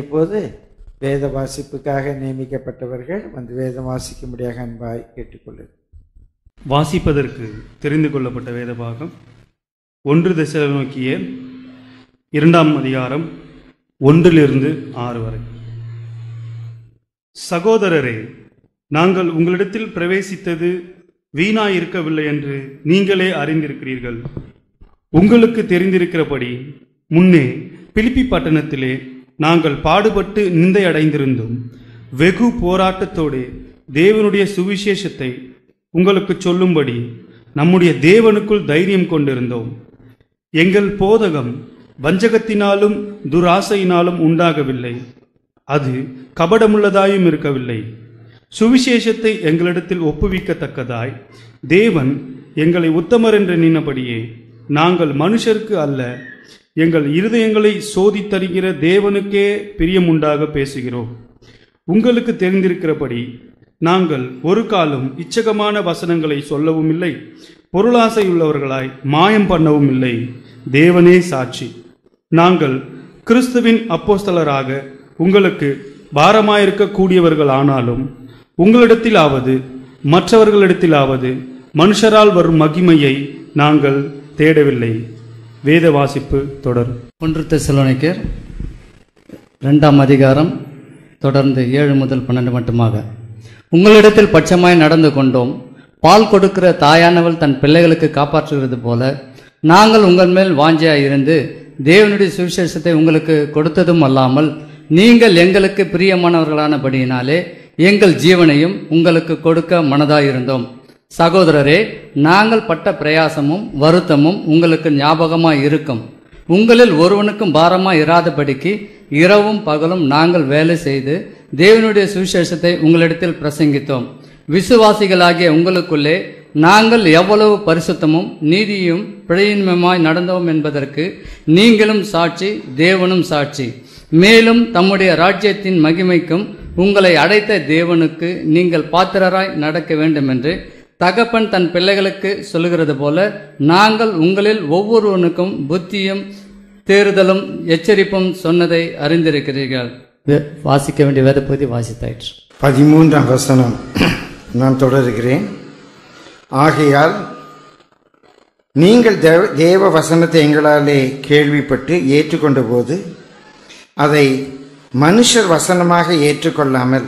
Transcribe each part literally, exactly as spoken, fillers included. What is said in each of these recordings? இப்போது வேத வாசிப்புக்காக நியமிக்கப்பட்டவர்கள் வந்து வேதம் வாசிக்கும்படியாக அன்பாய் கேட்டுக்கொள்ளு. வாசிப்பதற்கு தெரிந்து கொள்ளப்பட்ட வேத பாகம் ஒன்று தெசலோனிக்கேயர் இரண்டாம் அதிகாரம் ஒன்றிலிருந்து ஆறு வரை. சகோதரரே, நாங்கள் உங்களிடத்தில் பிரவேசித்தது வீணாயிருக்கவில்லை என்று நீங்களே அறிந்திருக்கிறீர்கள். உங்களுக்கு தெரிந்திருக்கிறபடி முன்னே பிலிப்பி பட்டணத்திலே நாங்கள் பாடுபட்டு நிந்தை அடைந்திருந்தோம். வெகு போராட்டத்தோடு தேவனுடைய சுவிசேஷத்தை உங்களுக்கு சொல்லும்படி நம்முடைய தேவனுக்குள் தைரியம் கொண்டிருந்தோம். எங்கள் போதகம் வஞ்சகத்தினாலும் துராசையினாலும் உண்டாகவில்லை, அது கபடமுள்ளதாயும் இருக்கவில்லை. சுவிசேஷத்தை எங்களிடத்தில் ஒப்புவிக்கத்தக்கதாய் தேவன் எங்களை உத்தமர் என்று நினைப்படியே நாங்கள் மனுஷருக்கு அல்ல, எங்கள் இருதயங்களை சோதித்தறிகிற தேவனுக்கே பிரியமுண்டாக பேசுகிறோம். உங்களுக்கு தெரிந்திருக்கிறபடி நாங்கள் ஒரு காலம் இச்சகமான வசனங்களை சொல்லவும் இல்லை, பொருளாசை உள்ளவர்களாய் மாயம் பண்ணவும் இல்லை. தேவனே சாட்சி, நாங்கள் கிறிஸ்துவின் அப்போஸ்தலராக உங்களுக்கு பாரமாயிருக்க கூடியவர்கள் ஆனாலும் உங்களிடத்திலாவது மற்றவர்களிடத்திலாவது மனுஷரால் வரும் மகிமையை நாங்கள் தேடவில்லை. வேத வாசிப்பு தொடர். ஒன்று தெசலோனிக்கேயர் ரெண்டாம் அதிகாரம் தொடர்ந்து ஏழு முதல் பன்னெண்டு மட்டுமாக. உங்களிடத்தில் பட்சமாய் நடந்து கொண்டோம். பால் கொடுக்கிற தாயானவள் தன் பிள்ளைகளுக்கு காப்பாற்றுகிறது போல நாங்கள் உங்கள் மேல் வாஞ்சையாய் இருந்து தேவனுடைய சுவிசேஷத்தை உங்களுக்கு கொடுத்ததும் அல்லாமல் நீங்கள் எங்களுக்கு பிரியமானவர்களானபடியினாலே எங்கள் ஜீவனையும் உங்களுக்கு கொடுக்க மனதாயிருந்தோம். சகோதரரே, நாங்கள் பட்ட பிரயாசமும் வருத்தமும் உங்களுக்கு ஞாபகமாய் இருக்கும். உங்களில் ஒருவனுக்கும் பாரமாய் இராதபடிக்கு இரவும் பகலும் நாங்கள் வேலை செய்து தேவனுடைய சுவிசேஷத்தை உங்களிடத்தில் பிரசங்கித்தோம். விசுவாசிகளாகிய உங்களுக்குள்ளே நாங்கள் எவ்வளவு பரிசுத்தமும் நீதியும் பிழையின்மையுமாய் நடந்தோம் என்பதற்கு நீங்களும் சாட்சி, தேவனும் சாட்சி. மேலும் தம்முடைய ராஜ்யத்தின் மகிமைக்கும் உங்களை அழைத்த தேவனுக்கு நீங்கள் பாத்திரராய் நடக்க வேண்டும் என்று தகப்பன் தன் பிள்ளைகளுக்கு சொல்லுகிறது போல நாங்கள் உங்களில் ஒவ்வொருவனுக்கும் புத்தியும் தேறுதலும் எச்சரிப்பும் சொன்னதை அறிந்திருக்கிறீர்கள். வாசிக்க வேண்டிய வேத பகுதி வாசித்தாயிற்று. பதிமூன்றாம் வசனம் நான் தொடர்கிறேன். ஆகையால் நீங்கள் தேவ வசனத்தை எங்களாலே கேள்விப்பட்டு ஏற்றுக்கொண்ட போது அதை மனுஷர் வசனமாக ஏற்றுக்கொள்ளாமல்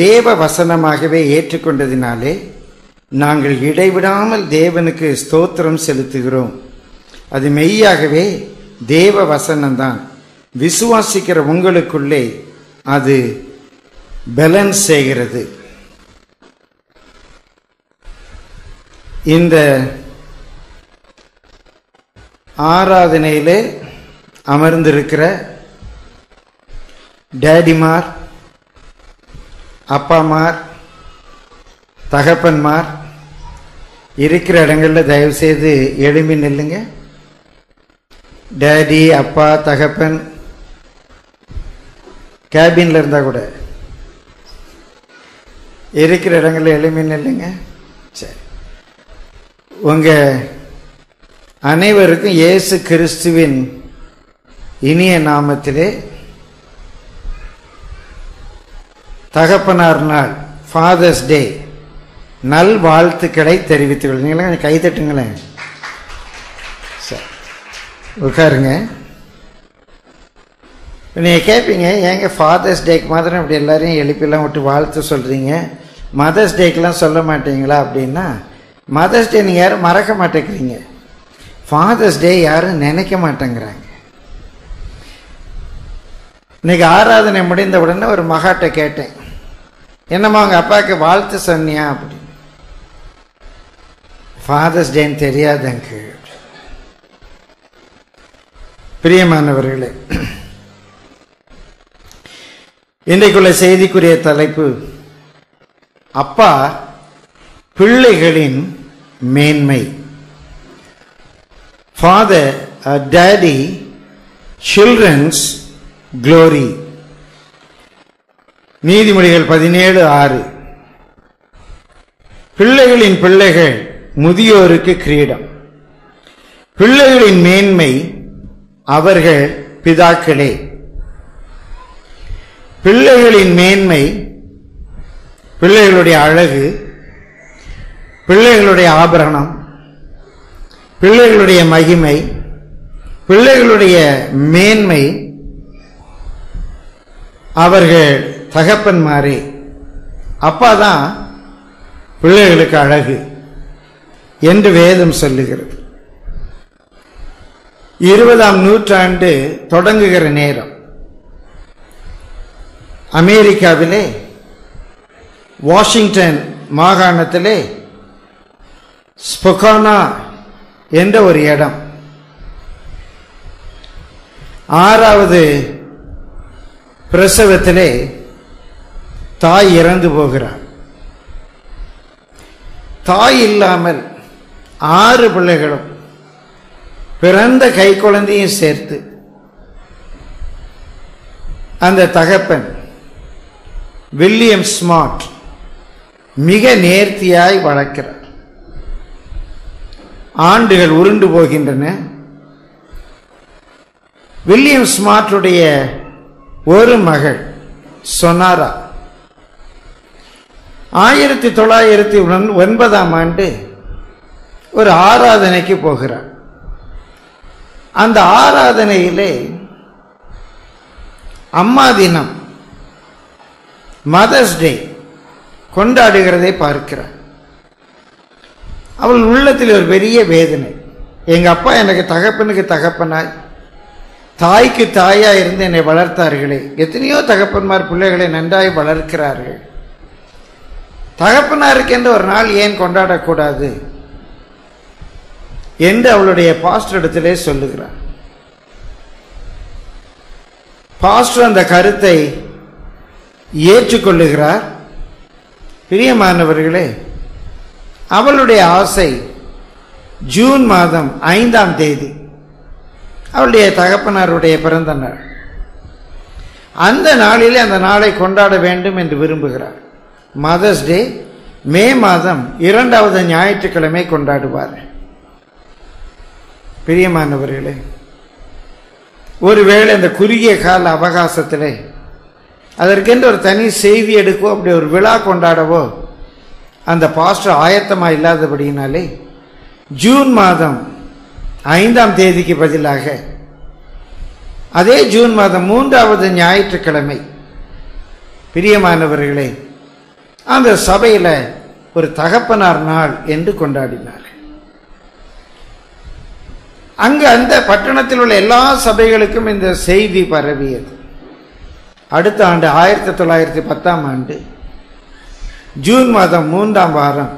தேவ வசனமாகவே ஏற்றுக்கொண்டதினாலே நாங்கள் இடைவிடாமல் தேவனுக்கு ஸ்தோத்திரம் செலுத்துகிறோம். அது மெய்யாகவே தேவ வசனம்தான். விசுவாசிக்கிற உங்களுக்குள்ளே அது பேலன்ஸ் செய்கிறது. இந்த ஆராதனையிலே அமர்ந்திருக்கிற டேடிமார், அப்பாமார், தகப்பன்மார் இருக்கிற இடங்களில் தயவுசெய்து எழும்பி நில்லுங்க. டேடி, அப்பா, தகப்பன் கேபினில் இருந்தால் கூட இருக்கிற இடங்களில் எழும்பி நில்லுங்க. சரி, உங்கள் அனைவருக்கும் இயேசு கிறிஸ்துவின் இனிய நாமத்திலே தகப்பனார் நாள், ஃபாதர்ஸ் டே நல் வாழ்த்துக்களை தெரிவித்துக் கொள்ளுங்களேன். கைதட்டுங்களேன். சரி, உட்காருங்க. நீங்கள் கேட்பீங்க, ஏங்க ஃபாதர்ஸ் டேக்கு மாத்திரம் அப்படி எல்லாரையும் எழுப்பிலாம் விட்டு வாழ்த்து சொல்கிறீங்க, மதர்ஸ் டேக்கெலாம் சொல்ல மாட்டீங்களா அப்படின்னா, மதர்ஸ் டே நீங்கள் யாரும் மறக்க மாட்டேங்கிறீங்க, ஃபாதர்ஸ் டே யாரும் நினைக்க மாட்டேங்கிறாங்க. இன்றைக்கி ஆராதனை முடிந்த உடனே ஒரு மகாட்ட கேட்டேன், என்னம்மா உங்கள் அப்பாவுக்கு வாழ்த்து சொன்னியா அப்படின்னு. ஃபாதர்ஸ் டேன்னு தெரியாதங்க. பிரியமானவர்களே, இன்றைக்குள்ள செய்திக்குரிய தலைப்பு அப்பா பிள்ளைகளின் மேன்மை. Father, daddy, children's glory. நீதிமொழிகள் பதினேழு ஆறு. பிள்ளைகளின் பிள்ளைகள் முதியோருக்கு கிரீடம், பிள்ளைகளின் மேன்மை அவர்கள் பிதாக்களே. பிள்ளைகளின் மேன்மை, பிள்ளைகளுடைய அழகு, பிள்ளைகளுடைய ஆபரணம், பிள்ளைகளுடைய மகிமை, பிள்ளைகளுடைய மேன்மை அவர்கள் தகப்பன்மாரே. அப்பா தான் பிள்ளைகளுக்கு அழகு என்று வேதம் சொல்லுகிறது. இருபதாம் நூற்றாண்டு தொடங்குகிற நேரம் அமெரிக்காவிலே வாஷிங்டன் மாகாணத்திலே ஸ்பொகானா என்ற ஒரு இடம், ஆறாவது பிரசவத்திலே தாய் இறந்து போகிறார். தாய் இல்லாமல் ஆறு பிள்ளைகளும் பிறந்த கை குழந்தையும் சேர்த்து அந்த தகப்பன் வில்லியம் ஸ்மார்ட் மிக நேர்த்தியாய் வளர்க்கிறார். ஆண்டுகள் உருண்டு போகின்றன. வில்லியம் ஸ்மார்ட்டுடைய ஒரு மகள் சொனாரா ஆயிரத்தி தொள்ளாயிரத்தி ஒன்பதாம் ஆண்டு ஒரு ஆராதனைக்கு போகிறார். அந்த ஆராதனையிலே அம்மா தினம், மதர்ஸ் டே கொண்டாடுகிறதை பார்க்கிறார். அவள் உள்ளத்தில் ஒரு பெரிய வேதனை. எங்கள் அப்பா எனக்கு தகப்பனுக்கு தகப்பனாய் தாய்க்கு தாயாக இருந்து என்னை வளர்த்தார்களே. எத்தனையோ தகப்பன்மார் பிள்ளைகளை நன்றாய் வளர்க்கிறார்கள். தகப்பனாருக்கென்று ஒரு நாள் ஏன் கொண்டாடக்கூடாது என்று அவளுடைய பாஸ்டர் இடத்திலே சொல்லுகிறார். பாஸ்டர் அந்த கருத்தை ஏற்றுக்கொள்ளுகிறார். பிரியமானவர்களே, அவளுடைய ஆசை ஜூன் மாதம் ஐந்தாம் தேதி அவளுடைய தகப்பனாருடைய பிறந்த நாள். அந்த நாளிலே அந்த நாளை கொண்டாட வேண்டும் என்று விரும்புகிறார். மதர்ஸ் டே மே மாதம் இரண்டாவது ஞாயிற்றுக்கிழமை கொண்டாடுவார். பிரியமானவர்களே, ஒருவேளை இந்த குறுகிய கால அவகாசத்திலே அதற்கென்று ஒரு தனி செய்தி எடுக்கவோ அப்படி ஒரு விழா கொண்டாடவோ அந்த பாஸ்டர் ஆயத்தமாக இல்லாதபடியினாலே ஜூன் மாதம் ஐந்தாம் தேதிக்கு பதிலாக அதே ஜூன் மாதம் மூன்றாவது ஞாயிற்றுக்கிழமை பிரியமானவர்களே அந்த சபையில் ஒரு தகப்பனார் நாள் என்று கொண்டாடினார். அங்கு அந்த பட்டணத்தில் உள்ள எல்லா சபைகளுக்கும் இந்த செய்தி பரவியது. அடுத்த ஆண்டு ஆயிரத்தி தொள்ளாயிரத்தி பத்தாம் ஆண்டு ஜூன் மாதம் மூன்றாம் வாரம்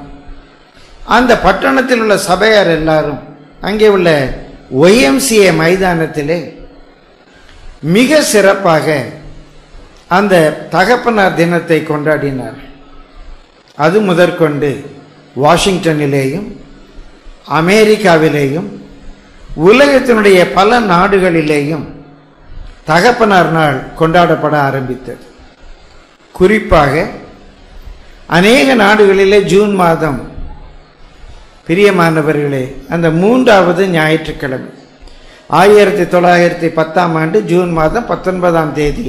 அந்த பட்டணத்தில் உள்ள சபையார் எல்லாரும் அங்கே உள்ள ஒய்எம்சிஏ மைதானத்திலே மிக சிறப்பாக அந்த தகப்பனார் தினத்தை கொண்டாடினார். அது முதற்கொண்டு வாஷிங்டனிலேயும் அமெரிக்காவிலேயும் உலகத்தினுடைய பல நாடுகளிலேயும் தகப்பனார் நாள் கொண்டாடப்பட ஆரம்பித்தது. குறிப்பாக அநேக நாடுகளிலே ஜூன் மாதம் பிரியமானவர்களே அந்த மூன்றாவது ஞாயிற்றுக்கிழமை ஆயிரத்தி தொள்ளாயிரத்தி பத்தாம் ஆண்டு ஜூன் மாதம் பத்தொன்பதாம் தேதி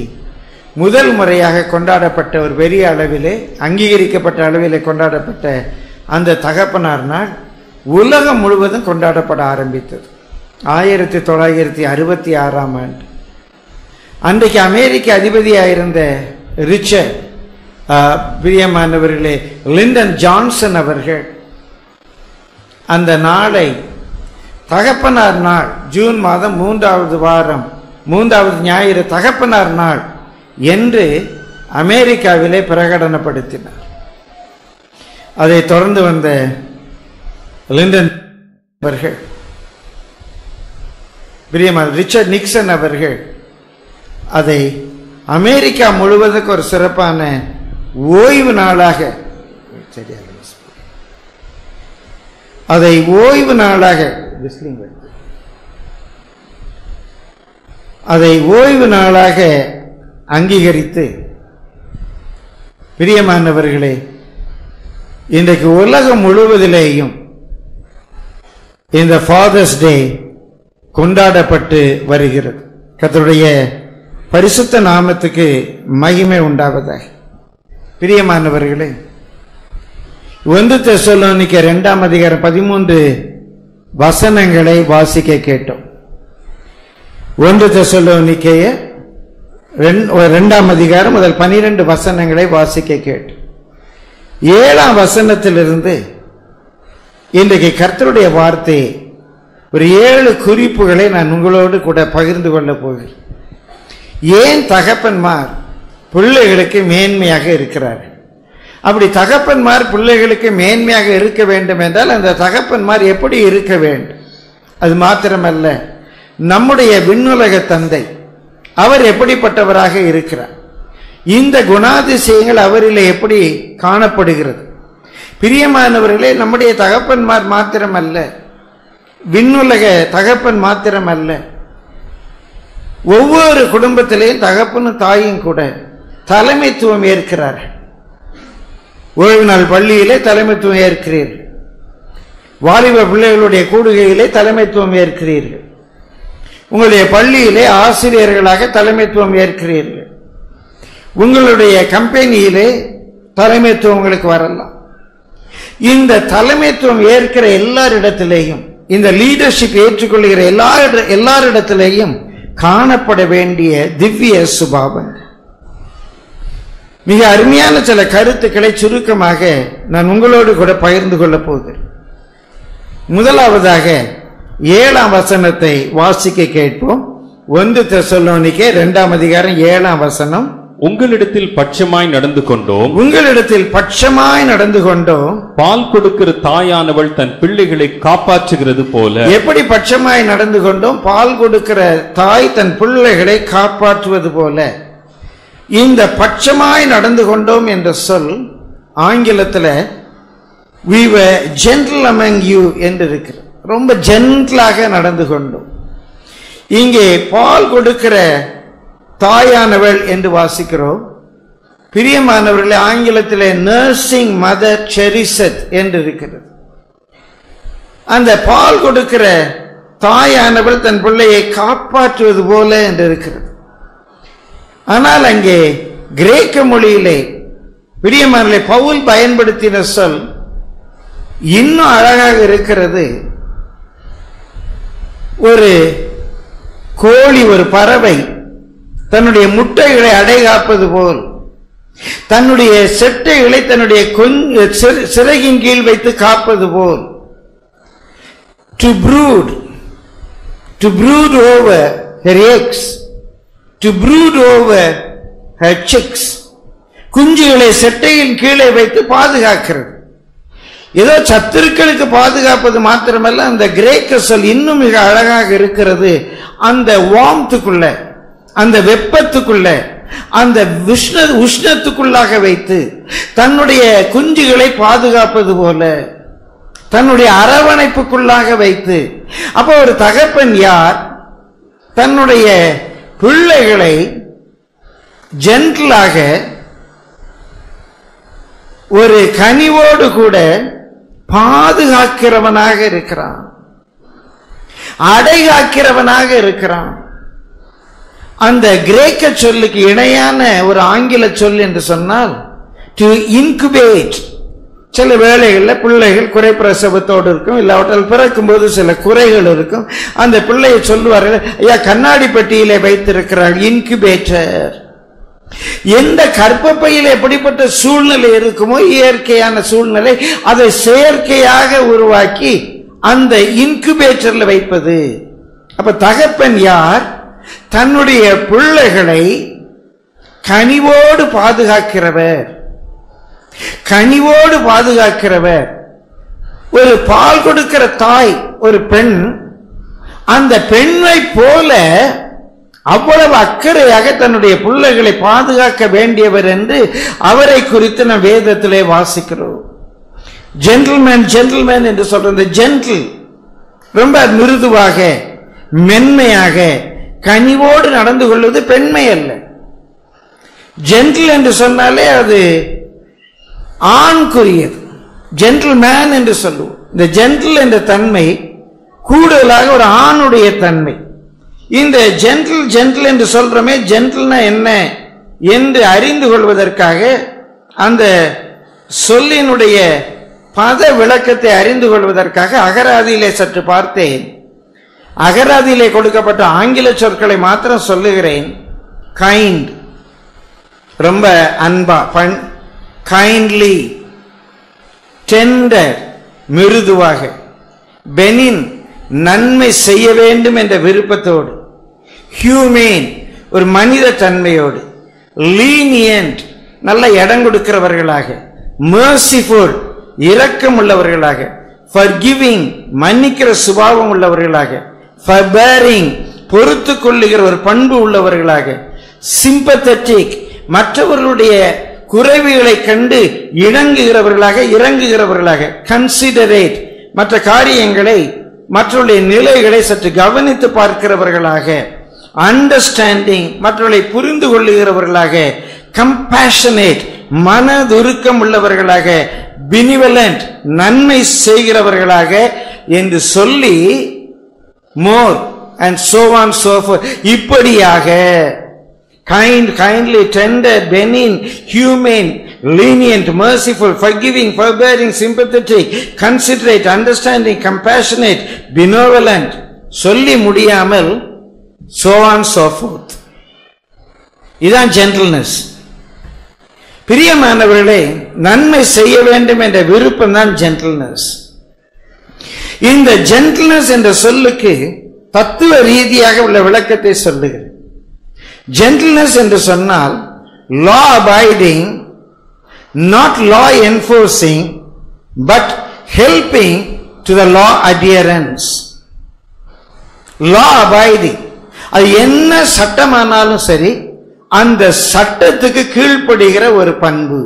முதல் முறையாக கொண்டாடப்பட்ட ஒரு பெரிய அளவிலே அங்கீகரிக்கப்பட்ட அளவிலே கொண்டாடப்பட்ட அந்த தகப்பனார் நாள் உலகம் முழுவதும் கொண்டாடப்பட ஆரம்பித்தது. ஆயிரத்தி தொள்ளாயிரத்தி அறுபத்தி ஆறாம் ஆண்டு அன்றைக்கு அமெரிக்க அதிபதியாயிருந்த ரிச்சர்ட் பிரியமானவர்களே லிண்டன் ஜான்சன் அவர்கள் அந்த நாளை தகப்பனார் நாள் ஜூன் மாதம் மூன்றாவது வாரம் மூன்றாவது ஞாயிறு தகப்பனார் நாள் என்று அமெரிக்காவிலே பிரகடனப்படுத்தினார். அதை தொடர்ந்து வந்த லிண்டன் அவர்கள் பிரியமான ரிச்சர்ட் நிக்சன் அவர்கள் அதை அமெரிக்கா முழுவதுக்கு ஒரு சிறப்பான ஓய்வு நாளாக அதை ஓய்வு நாளாக அதை ஓய்வு நாளாக அங்கீகரித்து பிரியமானவர்களே இன்றைக்கு உலகம் முழுவதிலேயும் இந்த ஃபாதர்ஸ் டே கொண்டாடப்பட்டு வருகிறது. கர்த்தருடைய பரிசுத்த நாமத்துக்கு மகிமை உண்டாவதாக. பிரியமானவர்களே, ஒன்று தெசலோனிக்க இரண்டாம் அதிகாரம் பதிமூன்று வசனங்களை வாசிக்க கேட்டோம். ஒன்று தெசலோனிக்கைய இரண்டாம் அதிகாரம் முதல் பனிரெண்டு வசனங்களை வாசிக்க கேட்டோம். ஏழாம் வசனத்திலிருந்து இன்றைக்கு கர்த்தருடைய வார்த்தை ஒரு ஏழு குறிப்புகளை நான் உங்களோடு கூட பகிர்ந்து கொள்ளப் போகிறேன். ஏன் தகப்பன்மார் பிள்ளைகளுக்கு மேன்மையாக இருக்கிறார்? அப்படி தகப்பன்மார் பிள்ளைகளுக்கு மேன்மையாக இருக்க வேண்டும் என்றால் அந்த தகப்பன்மார் எப்படி இருக்க வேண்டும்? அது மாத்திரமல்ல, நம்முடைய விண்ணுலக தந்தை அவர் எப்படிப்பட்டவராக இருக்கிறார்? இந்த குணாதிசயங்கள் அவரில் எப்படி காணப்படுகிறது? பிரியமானவர்களே, நம்முடைய தகப்பன்மார் மாத்திரமல்ல, விண்ணுலக தகப்பன் மாத்திரமல்ல, ஒவ்வொரு குடும்பத்திலேயும் தகப்பனும் தாயும் கூட தலைமைத்துவம் ஏற்கிறார். ஓய்வு நாள் பள்ளியிலே தலைமைத்துவம் ஏற்கிறீர்கள், வாலிப பிள்ளைகளுடைய கூடுகையிலே தலைமைத்துவம் ஏற்கிறீர்கள், உங்களுடைய பள்ளியிலே ஆசிரியர்களாக தலைமைத்துவம் ஏற்கிறீர்கள், உங்களுடைய கம்பெனியிலே தலைமைத்துவம் உங்களுக்கு வரலாம். இந்த தலைமைத்துவம் ஏற்கிற எல்லாரிடத்திலேயும், இந்த லீடர்ஷிப் ஏற்றுக்கொள்கிற எல்லா எல்லாரிடத்திலேயும் காணப்பட வேண்டிய திவ்ய சுபாவம். மிக அருமையான சில கருத்துக்களை சுருக்கமாக நான் உங்களோடு கூட பகிர்ந்து கொள்ள போகிறேன். முதலாவதாக ஏழாம் வசனத்தை வாசிக்க கேட்போம். ஒன்று தெசலோனிக்கே இரண்டாம் அதிகாரம் ஏழாம் வசனம். உங்களிடத்தில் பட்சமாய் நடந்து கொண்டோம் உங்களிடத்தில் பட்சமாய் நடந்து கொண்டோம் பால் கொடுக்கிற தாயானவள் தன் பிள்ளைகளை காப்பாற்றுகிறது போல. எப்படி பட்சமாய் நடந்து கொண்டோம்? பால் கொடுக்கிற தாய் தன் பிள்ளைகளை காப்பாற்றுவது போல. இந்த பட்சமாய் நடந்து கொண்டோம் என்ற சொல் ஆங்கிலத்தில் we were gentle among you என்று இருக்கிறது. ரொம்ப ஜென்டலாக நடந்து கொண்டோம். இங்கே பால் கொடுக்கிற தாயானவள் என்று வாசிக்கிறோம். பிரியமானவர்களே, ஆங்கிலத்திலே நர்சிங் மதர் செரிசத் என்று இருக்கிறது. அந்த பால் கொடுக்கிற தாயானவள் தன் பிள்ளையை காப்பாற்றுவது போல என்று இருக்கிறது. ஆனால் அங்கே கிரேக்க மொழியிலே பிரியமானவர்களே பவுல் பயன்படுத்தின சொல் இன்னும் அழகாக இருக்கிறது. ஒரு கோழி, ஒரு பறவை தன்னுடைய முட்டைகளை அடைகாப்பது போல், தன்னுடைய செட்டைகளை தன்னுடைய சிறகின் கீழ் வைத்து காப்பது போல். To brood to brood over her eggs, to brood over her chicks. குஞ்சுகளை செட்டையின் கீழே வைத்து பாதுகாக்கிறது. ஏதோ சத்துருக்களுக்கு பாதுகாப்பது மாத்திரமல்ல, அந்த கிரேக்க சொல் இன்னும் மிக அழகாக இருக்கிறது. அந்த வார்ம்த்துக்குள்ள, அந்த வெப்பத்துக்குள்ள, அந்த விஷ்ணு உஷ்ணத்துக்குள்ளாக வைத்து தன்னுடைய குஞ்சுகளை பாதுகாப்பது போல, தன்னுடைய அரவணைப்புக்குள்ளாக வைத்து. அப்போ ஒரு தகப்பன் யார்? தன்னுடைய பிள்ளைகளை ஜென்டலாக, ஒரு கனிவோடு கூட பாதுகாக்கிறவனாக இருக்கிறான், அடைகாக்கிறவனாக இருக்கிறான். அந்த கிரேக்க சொல்லுக்கு இணையான ஒரு ஆங்கில சொல் என்று சொன்னால் டு இன்குபேட். சில வேளைகளில் பிள்ளைகள் குறை பிரசவத்தோடு இருக்கும், இல்லாவற்றால் பிறக்கும் போது சில குறைகள் இருக்கும். அந்த பிள்ளையை சொல்லுவார்கள், ஐயா கண்ணாடி பெட்டியிலே வைத்திருக்கிறார் இன்குபேட்டர். எந்த கற்பப்பையில் எப்படிப்பட்ட சூழ்நிலை இருக்குமோ, இயற்கையான சூழ்நிலை, அதை செயற்கையாக உருவாக்கி அந்த இன்குபேட்டர்ல வைப்பது. அப்ப தகப்பன் யார்? தன்னுடைய பிள்ளைகளை கனிவோடு பாதுகாக்கிறவர், கனிவோடு பாதுகாக்கிறவர். ஒரு பால் கொடுக்கிற தாய், ஒரு பெண், அந்த பெண்ணை போல அவ்வளவு அக்கறையாக தன்னுடைய பிள்ளைகளை பாதுகாக்க வேண்டியவர் என்று அவரை குறித்து நாம் வேதத்திலே வாசிக்கிறோம். ஜென்டில்மேன், ஜென்டில்மேன் என்று சொல்ற ஜென்டில், ரொம்ப மிருதுவாக மென்மையாக கனிவோடு நடந்து கொள்வது பெண்மை அல்ல. ஜென்டில் என்று சொன்னாலே அது ஆண்குரியது. ஜென்டில்மேன் என்று சொல்லுவோம். இந்த ஜென்டில் என்ற தன்மை கூடுதலாக ஒரு ஆணுடைய தன்மை. இந்த ஜென்டில் ஜென்டில் என்று சொல்றோமே, ஜென்டில்னா என்ன என்று அறிந்து கொள்வதற்காக அந்த சொல்லினுடைய பத விளக்கத்தை அறிந்து கொள்வதற்காக அகராதியிலே சற்று பார்த்தேன். அகராதியிலே கொடுக்கப்பட்ட ஆங்கில சொற்களை மாத்திரம் சொல்லுகிறேன். கைண்ட், ரொம்ப அன்பா, பண், கைண்ட்லி, டெண்டர், மிருதுவாக, பெனின், நன்மை செய்ய வேண்டும் என்ற விருப்பத்தோடு, ஹியூமேன், ஒரு மனித தன்மையோடு, லீனியன்ட், நல்ல இடம் கொடுக்கிறவர்களாக, மர்சிஃபுல், இரக்கம் உள்ளவர்களாக, ஃபர்கிவிங், மன்னிக்கிற சுபாவம் உள்ளவர்களாக, ஃபர்பேரிங், பொறுத்து கொள்ளுகிற ஒரு பண்பு உள்ளவர்களாக, சிம்பத்தட்டிக், மற்றவர்களுடைய குறைவுகளை கண்டு இணங்குகிறவர்களாக, இறங்குகிறவர்களாக, கன்சிடரேட், மற்ற காரியங்களை மற்றவருடைய நிலைகளை சற்று கவனித்து பார்க்கிறவர்களாக, அண்டர்ஸ்டாண்டிங், மற்றவர்களை புரிந்து கொள்ளுகிறவர்களாக, கம்பேஷனேட், மனதுருக்கம் உள்ளவர்களாக, பினிவலண்ட், நன்மை செய்கிறவர்களாக என்று சொல்லி more and so on so forth. இப்படியாக kind, kindly, tender, benign, humane, lenient, merciful, forgiving, forbearing, sympathetic, considerate, understanding, compassionate, benevolent, சொல்லி முடியாமல் so on so forth. இதான் gentleness. பிரியமானவர்களே, நன்மை செய்ய வேண்டும் என்ற விருப்பம் தான் gentleness. இந்த gentleness என்ற சொல்லுக்கு தத்துவ ரீதியாக உள்ள விளக்கத்தை சொல்லுகிறேன். Gentleness என்று சொன்னால் law abiding, not law enforcing, but helping to the law adherence. law abiding, அது என்ன சட்டமானாலும் சரி அந்த சட்டத்துக்கு கீழ்ப்படுகிற ஒரு பண்பு.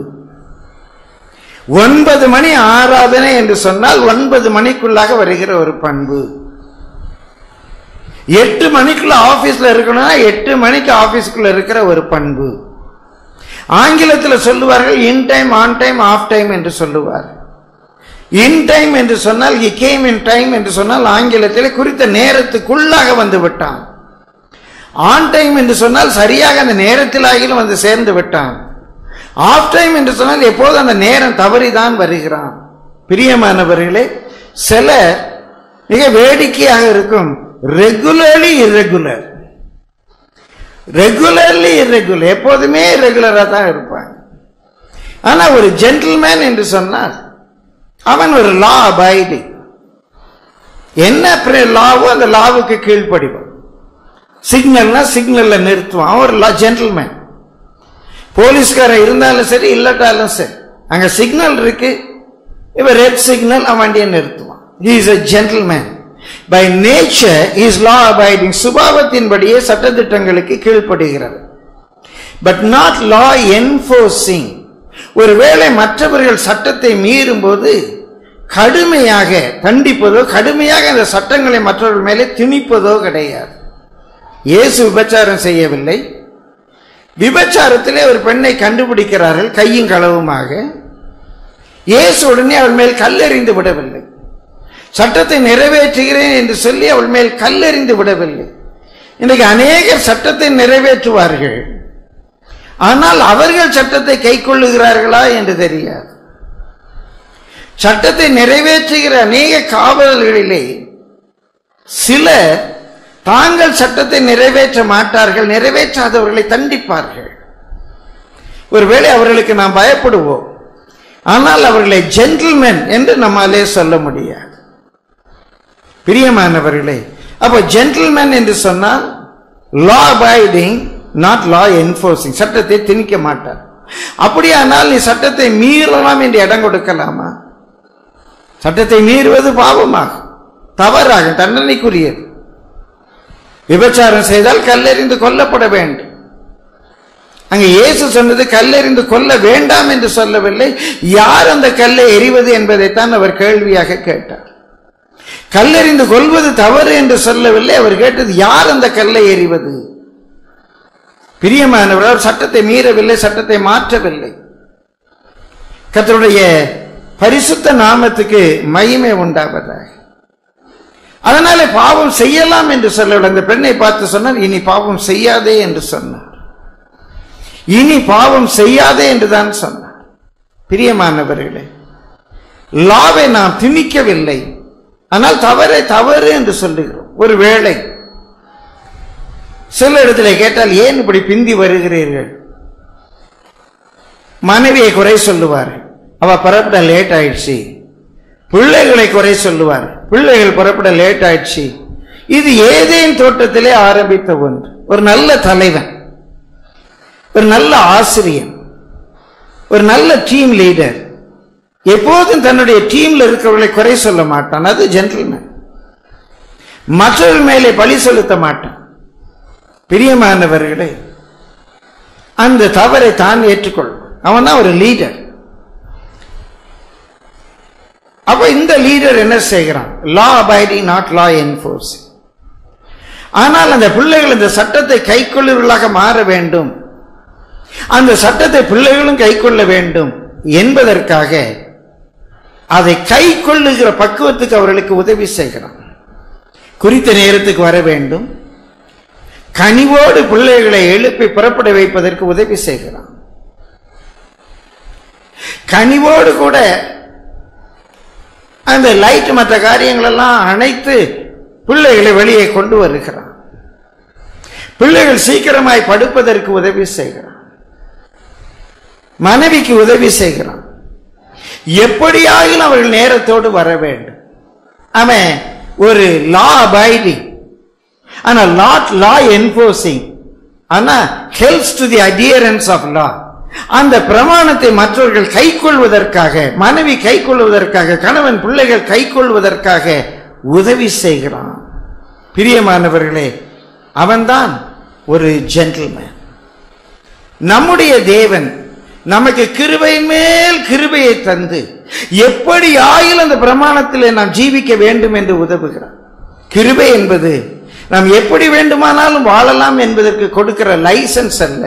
ஒன்பது மணி ஆராதனை என்று சொன்னால் ஒன்பது மணிக்குள்ளாக வருகிற ஒரு பண்பு. எட்டு மணிக்குள்ள ஆபீஸ்ல இருக்கணும்னா எட்டு மணிக்கு ஆபீஸ்க்குள்ள இருக்கிற ஒரு பண்பு. ஆங்கிலத்தில் சொல்லுவார்கள் in time, on time, off time என்று சொல்லுவார். இன் டைம் என்று சொன்னால் he came in time என்று சொன்னால் ஆங்கிலத்தில் குறித்த நேரத்துக்குள்ளாக வந்து விட்டான். ஆன் டைம் என்று சொன்னால் சரியாக அந்த நேரத்தில் ஆகிலும் வந்து சேர்ந்து விட்டான். ஆஃப் டைம் என்று சொன்னால் எப்போது அந்த நேரம் தவறிதான் வருகிறான். பிரியமானவர்களே, சில மிக வேடிக்கையாக இருக்கும். ரெகுலர்லி இர்ரெகுலர், ரெகுலர்லி இர்ரெகுலர், எப்போதுமே ரெகுலராக தான் இருப்பாங்க. ஆனால் ஒரு ஜென்டில்மேன் என்று சொன்னால் அவன் ஒரு லா அபைடி, என்ன லாவோ அந்த லாவுக்கு கீழ்ப்படிவான். சிக்னல்னா சிக்னல்ல நிறுத்துவான், ஒரு லா ஜென்டில்மேன். போலீஸ்காரன் இருந்தாலும் சரி இல்லட்டாலும் சரி அங்கே சிக்னல் இருக்கு, இப்போ ரெட் சிக்னல், அவன் வண்டியை நிறுத்துவான். He is a gentleman. By nature he is law abiding, சுபாவத்தின்படியே சட்டத்திட்டங்களுக்கு கீழ்ப்படுகிறது. But not law enforcing. ஒருவேளை மற்றவர்கள் சட்டத்தை மீறும் போது கடுமையாக கண்டிப்பதோ, கடுமையாக அந்த சட்டங்களை மற்றவர்கள் மேலே திணிப்பதோ கிடையாது. இயேசு விபச்சாரம் செய்யவில்லை. விபச்சாரத்திலே ஒரு பெண்ணை கண்டுபிடிக்கிறார்கள் கையும் களவுமாக. இயேசு உடனே அவள் மேல் கல்லெறிந்து விடவில்லை. சட்டத்தை நிறைவேற்றுகிறேன் என்று சொல்லி அவள் மேல் கல்லெறிந்து விடவில்லை. இன்றைக்கு அநேகர் சட்டத்தை நிறைவேற்றுவார்கள், ஆனால் அவர்கள் சட்டத்தை கை கொள்ளுகிறார்களா என்று தெரியாது. சட்டத்தை நிறைவேற்றுகிற அநேக காவலர்களிலே சில தாங்கள் சட்டத்தை நிறைவேற்ற மாட்டார்கள், நிறைவேற்றாதவர்களை தண்டிப்பார்கள். ஒருவேளை அவர்களுக்கு நாம் பயப்படுவோம், ஆனால் அவர்களை ஜென்டில்மேன் என்று நம்மாலே சொல்ல முடியாது. பிரியமானவர்களே, அப்போ ஜென்டில்மேன் என்று சொன்னால் law abiding, not law enforcing, சட்டத்தை திணிக்க மாட்டார். அப்படியானால் நீ சட்டத்தை மீறலாம் என்று இடம் கொடுக்கலாமா? சட்டத்தை மீறுவது பாவமாகும், தவறாகும், தண்டனைக்குரியது. விபச்சாரம் செய்தால் கல்லெறிந்து கொல்லப்பட வேண்டும். அங்கே இயேசு சொன்னது கல்லெறிந்து கொல்ல வேண்டாம் என்று சொல்லவில்லை. யார் அந்த கல்லை எறிவது என்பதைத்தான் அவர் கேள்வியாக கேட்டார். கல்லெறிந்து கொள்வது தவறு என்று சொல்லவில்லை. அவர் கேட்டது யார் அந்த கல்லை எறிவது. பிரியமானவர், அவர் சட்டத்தை மீறவில்லை, சட்டத்தை மாற்றவில்லை. கர்த்தருடைய பரிசுத்த நாமத்துக்கு மகிமை உண்டாவதாக. அதனால பாவம் செய்யலாம் என்று சொல்லவில்லை. அந்த பெண்ணை பார்த்து சொன்னார், இனி பாவம் செய்யாதே என்று சொன்னார். இனி பாவம் செய்யாதே என்றுதான் சொன்னார். பிரியமானவர்களே, லாவை நாம் திணிக்கவில்லை, ஆனால் தவறை தவறு என்று சொல்லுகிறோம். ஒருவேளை சில இடத்துல கேட்டால், ஏன் இப்படி பிந்தி வருகிறீர்கள்? மனைவியை குறை சொல்லுவார், அவ புறப்பட லேட் ஆயிடுச்சு. பிள்ளைகளை குறை சொல்லுவார், பிள்ளைகள் புறப்பட லேட் ஆயிடுச்சு. இது ஏதேன் தோட்டத்திலே ஆரம்பித்த ஒன்று. ஒரு நல்ல தலைவன், ஒரு நல்ல ஆசிரியர், ஒரு நல்ல டீம் லீடர் எப்போதும் தன்னுடைய டீம்ல இருக்கிறவர்களை குறை சொல்ல மாட்டான். அது ஜென்டில்மேன். மற்றவர்கள் மேலே பழி செலுத்த மாட்டான். பிரியமானவர்களே, அந்த தவறை தான் ஏற்றுக்கொள்ளும். அவன் தான் ஒரு லீடர். அப்ப இந்த லீடர் என்ன செய்கிறான்? Law abiding, not law enforcing. ஆனால் அந்த பிள்ளைகள் இந்த சட்டத்தை கை கொள்ளுவர்களாக மாற வேண்டும், அந்த சட்டத்தை பிள்ளைகளும் கை கொள்ள வேண்டும் என்பதற்காக அதை கை கொள்ளுகிற பக்குவத்துக்கு அவர்களுக்கு உதவி செய்கிறான். குறித்த நேரத்துக்கு வர வேண்டும், கனிவோடு பிள்ளைகளை எழுப்பி புறப்பட வைப்பதற்கு உதவி செய்கிறான். கனிவோடு கூட அந்த லைட் மற்ற காரியங்கள் எல்லாம் அணைத்து பிள்ளைகளை வெளியே கொண்டு வருகிறான். பிள்ளைகள் சீக்கிரமாய் படுப்பதற்கு உதவி செய்கிறான். மனைவிக்கு உதவி செய்கிறான். எப்படியாகிலும் அவர்கள் நேரத்தோடு வர வேண்டும். அவன் ஒரு லா அபைடிங், ஆனா நாட் லா என்ஃபோர்சிங். ஆனா helps to the adherence of law. அந்த பிரமாணத்தை மற்றவர்கள் கை கொள்வதற்காக, மனைவி கை கொள்வதற்காக, கணவன் பிள்ளைகள் கை கொள்வதற்காக உதவி செய்கிறான். பிரியமானவர்களே, அவன்தான் ஒரு ஜென்டில்மேன். நம்முடைய தேவன் நமக்கு கிருபையின் மேல் கிருபையை தந்து எப்படி ஆயில் அந்த பிரமாணத்திலே நாம் ஜீவிக்க வேண்டும் என்று உதவுகிறார். கிருபை என்பது நாம் எப்படி வேண்டுமானாலும் வாழலாம் என்பதற்கு கொடுக்கிற லைசன்ஸ் அல்ல.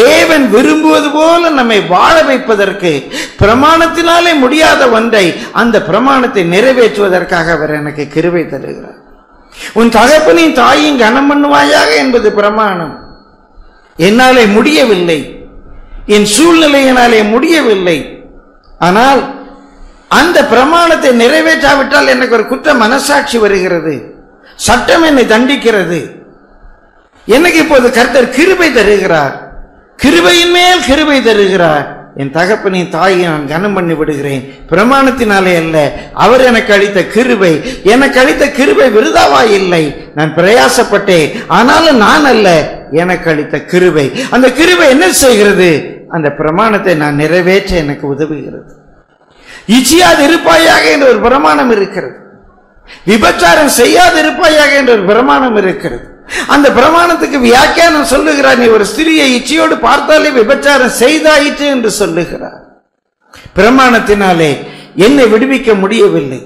தேவன் விரும்புவது போல நம்மை வாழ வைப்பதற்கு, பிரமாணத்தினாலே முடியாத ஒன்றை அந்த பிரமாணத்தை நிறைவேற்றுவதற்காக அவர் எனக்கு கிருபை தருகிறார். உன் தகப்பனையும் தாயும் கனம் பண்ணுவாயாக என்பது பிரமாணம். என்னாலே முடியவில்லை, என் சூழ்நிலையினாலே முடியவில்லை. ஆனால் அந்த பிரமாணத்தை நிறைவேற்றாவிட்டால் எனக்கு ஒரு குற்ற மனசாட்சி வருகிறது, சட்டம் என்னை தண்டிக்கிறது. எனக்கு இப்போது கர்த்தர் கிருபை தருகிறார், கிருபையின் மேல் கிருபை தருகிறார். என் தகப்பனின் தாயை நான் கனம் பண்ணி விடுகிறேன், பிரமாணத்தினாலே அல்ல, அவர் எனக்கு அளித்த கிருபை. எனக்கு அளித்த கிருபை விருதாவாய் இல்லை. நான் பிரயாசப்பட்டேன், ஆனாலும் நான் அல்ல, எனக்கு அளித்த கிருபை. அந்த கிருபை என்ன செய்கிறது? அந்த பிரமாணத்தை நான் நிறைவேற்ற எனக்கு உதவுகிறது. இச்சியாது இருப்பாயாக என்ற ஒரு பிரமாணம் இருக்கிறது. விபச்சாரம் செய்யாதிருப்பாயாக என்ற ஒரு பிரமாணம் இருக்கிறது. அந்த பிரமாணத்துக்கு வியாக்கியானம் சொல்லுகிறார், நீ ஒரு ஸ்திரியை இச்சையோடு பார்த்தாலே விபச்சாரம் செய்தாயிற்று என்று சொல்லுகிறார். பிரமாணத்தினாலே என்னை விடுவிக்க முடியவில்லை,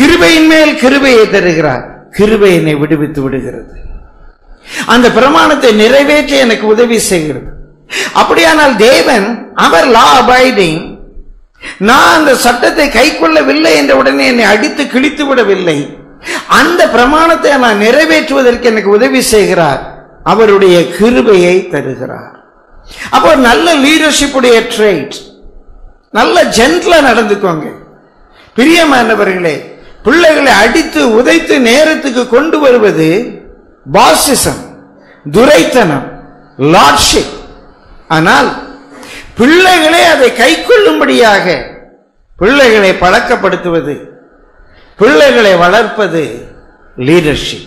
கிருபையின் மேல் கிருபையை தருகிறார். கிருபை என்னை விடுவித்து விடுகிறது, அந்த பிரமாணத்தை நிறைவேற்ற எனக்கு உதவி செய்கிறது. அப்படியானால் தேவன், அவர் லா அபைடிங், நான் அந்த சட்டத்தை கை கொள்ளவில்லை என்ற உடனே என்னை அடித்து கிழித்து விடவில்லை. அந்த பிரமாணத்தை நான் நிறைவேற்றுவதற்கு எனக்கு உதவி செய்கிறார், அவருடைய கிருபையை தருகிறார். அப்போ நல்ல லீடர்ஷிப் உடைய ட்ரெய்ட், நல்ல ஜென்ட்லா நடந்துக்கோங்க. பிரியமானவர்களே, பிள்ளைகளை அடித்து உதைத்து நேரத்துக்கு கொண்டு வருவது பாசிசம், துரைத்தனம், லார்ட்ஷிப். ஆனால் பிள்ளைகளை அதை கை கொள்ளும்படியாக பிள்ளைகளை பழக்கப்படுத்துவது, பிள்ளைகளை வளர்ப்பது லீடர்ஷிப்.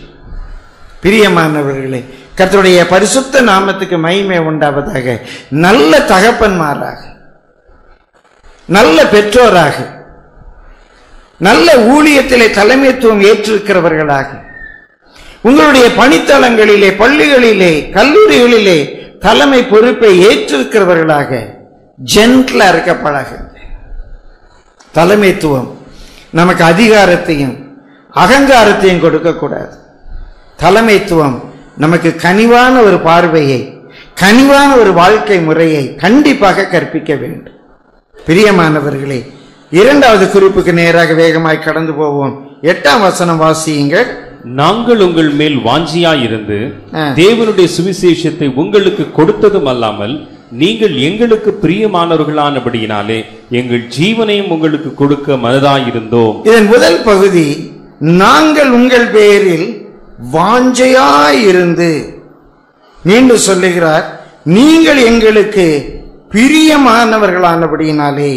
பிரியமானவர்களே, கர்த்தருடைய பரிசுத்த நாமத்துக்கு மகிமை உண்டாவதாக. நல்ல தகப்பன்மாராக, நல்ல பெற்றோராக, நல்ல ஊழியத்திலே தலைமைத்துவம் ஏற்றிருக்கிறவர்களாக, உங்களுடைய பணித்தளங்களிலே, பள்ளிகளிலே, கல்லூரிகளிலே தலைமை பொறுப்பை ஏற்றிருக்கிறவர்களாக ஜென்ட்லா இருக்க பழகுங்க. தலைமைத்துவம் நமக்கு அதிகாரத்தையும் அகங்காரத்தையும் கொடுக்கக்கூடாது. தலைமைத்துவம் நமக்கு கனிவான ஒரு பார்வையை, கனிவான ஒரு வாழ்க்கை முறையை கண்டிப்பாக கற்பிக்க வேண்டும். பிரியமானவர்களே, இரண்டாவது குறிப்புக்கு நேராக வேகமாய் கடந்து போவோம். எட்டாம் வசனம் வாசியுங்கள். நாங்கள் உங்கள் மேல் வாஞ்சியாயிருந்து தேவனுடைய சுவிசேஷத்தை உங்களுக்கு கொடுத்ததும் அல்லாமல் நீங்கள் எங்களுக்கு பிரியமானவர்களானபடியினாலே எங்கள் ஜீவனையும் உங்களுக்கு கொடுக்க மனதாயிருந்தோம். இதன் முதல் பகுதி, நாங்கள் உங்கள் பேரில் வாஞ்சையாயிருந்து. மீண்டும் சொல்லுகிறார், நீங்கள் எங்களுக்கு பிரியமானவர்களானபடியினாலே.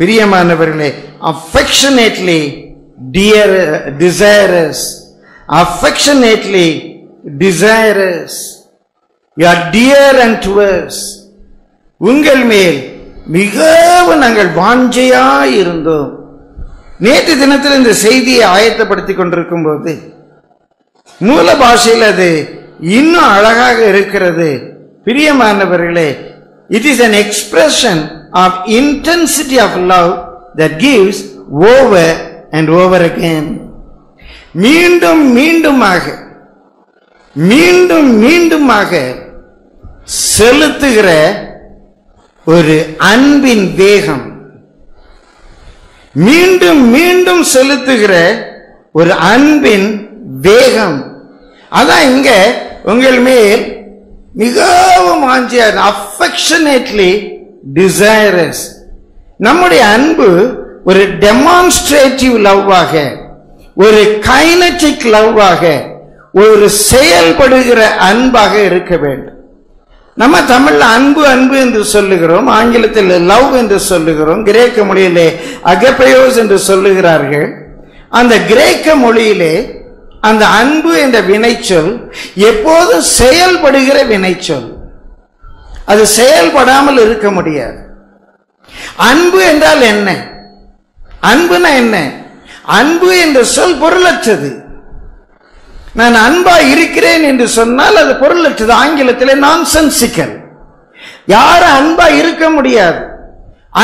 பிரியமானவர்களே, affectionately dear desirous, affectionately desirous, you are dear unto us. உங்கள் மேல் மிகவும் நாங்கள் வாஞ்சையாய் இருந்தோம். நேற்று தினத்தில் இந்த செய்தியை ஆயத்தப்படுத்திக் கொண்டிருக்கும் போது மூல பாஷையில் அது இன்னும் அழகாக இருக்கிறது. பிரியமானவர்களே, it is an expression of intensity of love that gives over and over again. மீண்டும் மீண்டுமாக மீண்டும் மீண்டுமாக செலுத்துகிற ஒரு அன்பின் வேகம், மீண்டும் மீண்டும் செலுத்துகிற ஒரு அன்பின் வேகம். அதான் இங்க உங்கள் மேல் மிகவும் ஆஞ்சியார், அஃபெக்ஷனேட்லி டிசைரஸ். நம்முடைய அன்பு ஒரு டெமான்ஸ்ட்ரேட்டிவ் லவ்வாக, ஒரு கைனடிக் லவ்வாக, ஒரு செயல்படுகிற அன்பாக இருக்க வேண்டும். நம்ம தமிழ்ல அன்பு அன்பு என்று சொல்லுகிறோம், ஆங்கிலத்தில் லவ் என்று சொல்லுகிறோம், கிரேக்க மொழியிலே அகப்பயோஸ் என்று சொல்லுகிறார்கள். அந்த கிரேக்க மொழியிலே அந்த அன்பு என்ற வினைச்சொல் எப்போதும் செயல்படுகிற வினைச்சொல். அது செயல்படாமல் இருக்க முடியாது. அன்பு என்றால் என்ன? அன்புனா என்ன? அன்பு என்ற சொல் பொருளற்றது. நான் அன்பா இருக்கிறேன் என்று சொன்னால் அது பொருளற்றது. ஆங்கிலத்திலே நான்சென்சிக்கல். யாரும் அன்பா இருக்க முடியாது.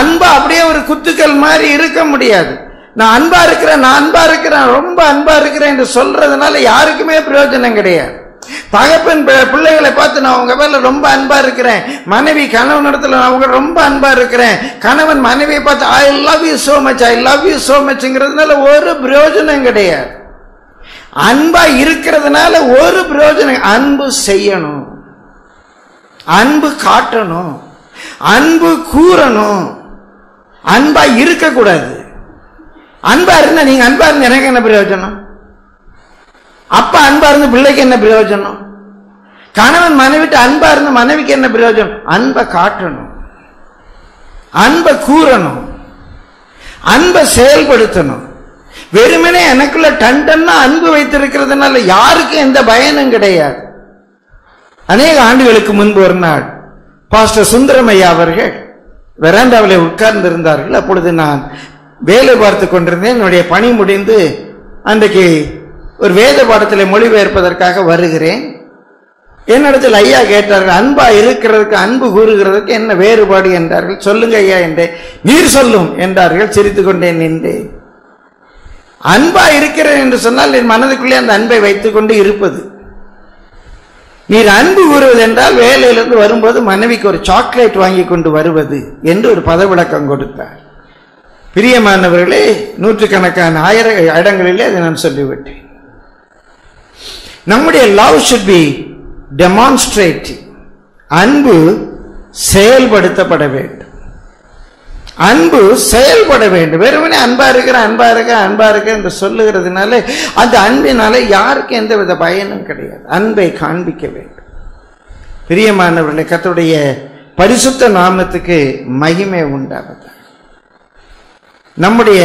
அன்பா அப்படியே ஒரு குத்துக்கள் மாதிரி இருக்க முடியாது. நான் அன்பா இருக்கிறேன், நான் அன்பா இருக்கிறேன், ரொம்ப அன்பா இருக்கிறேன் என்று சொல்றதுனால யாருக்குமே பிரயோஜனம் கிடையாது. தகப்பன் பிள்ளைகளை பார்த்து நான் உங்க மேல ரொம்ப அன்பா இருக்கிறேன், மனைவி கணவன் இடத்துல நான் உங்க ரொம்ப அன்பா இருக்கிறேன், கணவன் மனைவியை பார்த்து I love you so much, I love you so மச்ங்கிறதுனால ஒரு பிரயோஜனம் கிடையாது. அன்பா இருக்கிறதுனால ஒரு பிரயோஜனம். அன்பு செய்யணும், அன்பு காட்டணும், அன்பு கூறணும். அன்பா இருக்க கூடாது. அன்பா இருந்தா நீங்க அன்பா இருந்தா எனக்கு என்ன பிரயோஜனம்? அப்பா அன்பா இருந்து பிள்ளைக்கு என்ன பிரயோஜனம்? கணவன் மனைவிட்டு அன்பா இருந்து மனைவிக்கு என்ன பிரயோஜனம்? அன்பை காட்டணும், அன்பை கூறணும், அன்பை செயல்படுத்தணும். வெறுமனே எனக்குள்ள டன் டன்னா அன்பு வைத்திருக்கிறதுனால யாருக்கும் எந்த பயனும் கிடையாது. அநேக ஆண்டுகளுக்கு முன்பு ஒரு நாள் பாஸ்டர் சுந்தரமையா அவர்கள் வெராண்டாவிலே உட்கார்ந்து இருந்தார்கள். அப்பொழுது நான் வேலை பார்த்து கொண்டிருந்தேன். என்னுடைய பணி முடிந்து அன்றைக்கு ஒரு வேத பாடத்தில் மொழிபெயர்ப்பதற்காக வருகிறேன். என்னிடத்தில் ஐயா கேட்டார்கள், அன்பா இருக்கிறதுக்கு அன்பு கூறுகிறதுக்கு என்ன வேறுபாடு என்றார்கள். சொல்லுங்க ஐயா என்றேன். நீர் சொல்லும் என்றார்கள். சிரித்து கொண்டேன் நின்றேன். அன்பா இருக்கிறேன் என்று சொன்னால் என் மனதுக்குள்ளே அந்த அன்பை வைத்துக் கொண்டு இருப்பது. நீர் அன்பு கூறுவது என்றால் வேலையிலிருந்து வரும்போது மனைவிக்கு ஒரு சாக்லேட் வாங்கி கொண்டு வருவது என்று ஒரு பதவிளக்கம் கொடுத்தார். பிரியமானவர்களே, நூற்றுக்கணக்கான ஆயிர இடங்களிலே அதை நான் சொல்லிவிட்டேன். நம்முடைய லவ் should be demonstrative. அன்பு செயல்படுத்தப்பட வேண்டும், அன்பு செயல்பட வேண்டும். வெறுமனே அன்பா இருக்கிற அன்பா இருக்க அன்பா இருக்க என்று சொல்லுகிறதுனால அந்த அன்பினால யாருக்கும் எந்த வித பயனும் கிடையாது. அன்பை காண்பிக்க வேண்டும். பிரியமானவர்களே, கர்த்தருடைய பரிசுத்த நாமத்துக்கு மகிமை உண்டாவது. நம்முடைய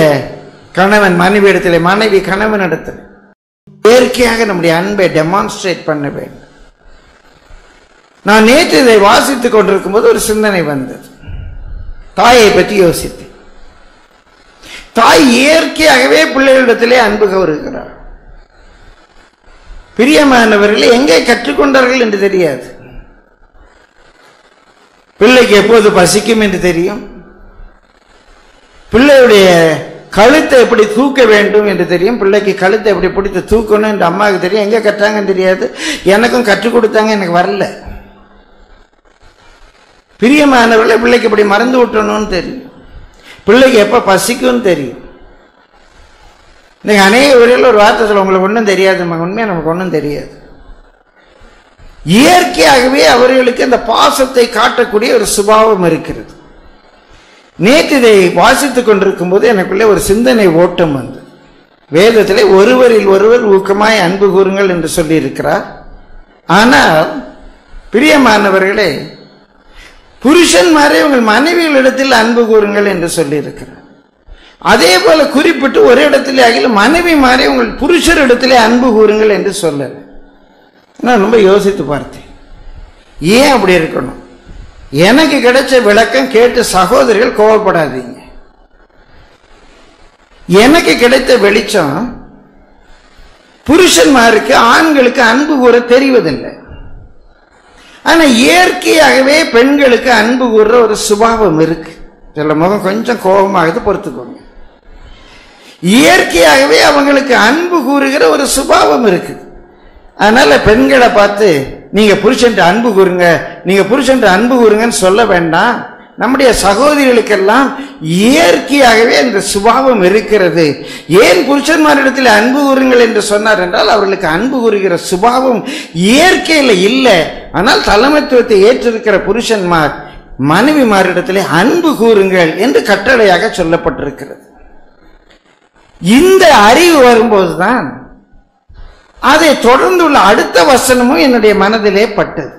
கணவன் மனைவி இடத்துல, மனைவி கணவன் இடத்துல இயற்கையாக நம்முடைய அன்பை டெமான்ஸ்ட்ரேட் பண்ண வேண்டும். நான் நேற்று இதை வாசித்துக் கொண்டிருக்கும் போது ஒரு சிந்தனை வந்தது. தாயை பற்றி யோசித்து, தாய் இயற்கையாகவே பிள்ளைகளிடத்திலே அன்பு கூறுகிறார். பிரியமானவர்கள், எங்கே கற்றுக்கொண்டார்கள் என்று தெரியாது. பிள்ளைக்கு எப்போது பசிக்கும் என்று தெரியும், பிள்ளையுடைய கழுத்தை எப்படி தூக்க வேண்டும் என்று தெரியும், பிள்ளைக்கு கழுத்தை எப்படி பிடித்து தூக்கணும் என்று அம்மாவுக்கு தெரியும். எங்கே கற்றாங்கன்னு தெரியாது. எனக்கும் கற்றுக் கொடுத்தாங்க, எனக்கு வரல. பிரியமானவர்களே, பிள்ளைக்கு இப்படி மறந்து விட்டணும்னு தெரியும், பிள்ளைக்கு எப்போ பசிக்கும்னு தெரியும். இன்னைக்கு அநேக வீடுகளில் ஒரு வார்த்தை சொல்ல, உங்களுக்கு ஒன்றும் தெரியாது. உண்மையாக நமக்கு ஒன்றும் தெரியாது. இயற்கையாகவே அவர்களுக்கு அந்த பாசத்தை காட்டக்கூடிய ஒரு சுபாவம் இருக்கிறது. நேற்று இதை வாசித்து கொண்டிருக்கும் போது எனக்குள்ளே ஒரு சிந்தனை ஓட்டம் வந்து, வேதத்திலே ஒருவரில் ஒருவர் ஊக்கமாய் அன்பு கூறுங்கள் என்று சொல்லியிருக்கிறார். ஆனால் பிரியமானவர்களே, புருஷன் மாதிரி உங்கள் மனைவிகளிடத்தில் அன்பு கூறுங்கள் என்று சொல்லியிருக்கிறார். அதே போல குறிப்பிட்டு ஒரு இடத்திலே அகில மனைவி மாதிரி உங்கள் புருஷரிடத்திலே அன்பு கூறுங்கள் என்று சொல்லல. நான் ரொம்ப யோசித்து பார்த்தேன், ஏன் அப்படி இருக்கணும்? எனக்கு கிடைச்ச விளக்கம் கேட்டு சகோதரிகள் கோவப்படாதீங்க. எனக்கு கிடைத்த வெளிச்சம், புருஷன்மாருக்கு ஆண்களுக்கு அன்பு கூற தெரிவதில்லை. ஆனா இயற்கையாகவே பெண்களுக்கு அன்பு கூற ஒரு சுபாவம் இருக்கு. சில முகம் கொஞ்சம் கோபமாகது, பொறுத்துக்கோங்க. இயற்கையாகவே அவங்களுக்கு அன்பு கூறுகிற ஒரு சுபாவம் இருக்குது. அதனால பெண்களை பார்த்து நீங்க புருஷன்ட்டு அன்பு கூறுங்க, நீங்க புருஷன்ட்டு அன்பு கூறுங்கன்னு சொல்ல வேண்டாம். நம்முடைய சகோதரிகளுக்கெல்லாம் இயற்கையாகவே அந்த சுபாவம் இருக்கிறது. ஏன் புருஷன்மாரிடத்தில் அன்பு கூறுங்கள் என்று சொன்னார் என்றால், அவர்களுக்கு அன்பு கூறுகிற சுபாவம் இயற்கையில் இல்லை. ஆனால் தலைமைத்துவத்தை ஏற்றிருக்கிற புருஷன்மார் மனைவிமாரிடத்திலே அன்பு கூறுங்கள் என்று கட்டளையாக சொல்லப்பட்டிருக்கிறது. இந்த அறிவு வரும்போதுதான் அதை தொடர்ந்துள்ள அடுத்த வசனமும் என்னுடைய மனதிலே பட்டது.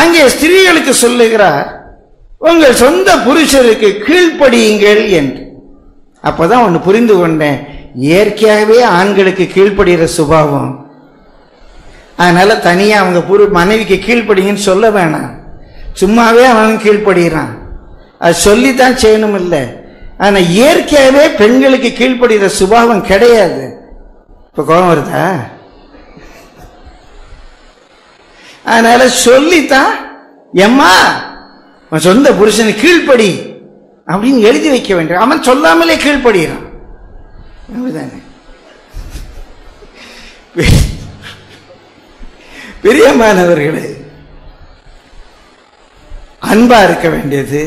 அங்கே ஸ்திரீகளுக்கு சொல்லுகிறார், உங்கள் சொந்த புருஷருக்கு கீழ்ப்படியுங்கள் என்று. அப்பதான் ஒன்று புரிந்து கொண்டேன், இயற்கையாகவே ஆண்களுக்கு கீழ்ப்படுகிற சுபாவம். அதனால தனியா அவங்க புரு மனைவிக்கு கீழ்ப்படிங்கன்னு சொல்ல வேணாம். சும்மாவே அவன் கீழ்ப்படுகிறான், அது சொல்லித்தான் செய்யணும் இல்லை. ஆனா இயற்கையாகவே பெண்களுக்கு கீழ்ப்படுகிற சுபாவம் கிடையாது. இப்ப கோபம் வருதா? அதனால சொல்லித்தான் எம்மா அவன் சொந்த புருஷனை கீழ்ப்படி அப்படின்னு எழுதி வைக்க வேண்டும். அவன் சொல்லாமலே கீழ்ப்படுகிறான். அப்படிதானே? பிரியமானவர்களே, அன்பா இருக்க வேண்டியது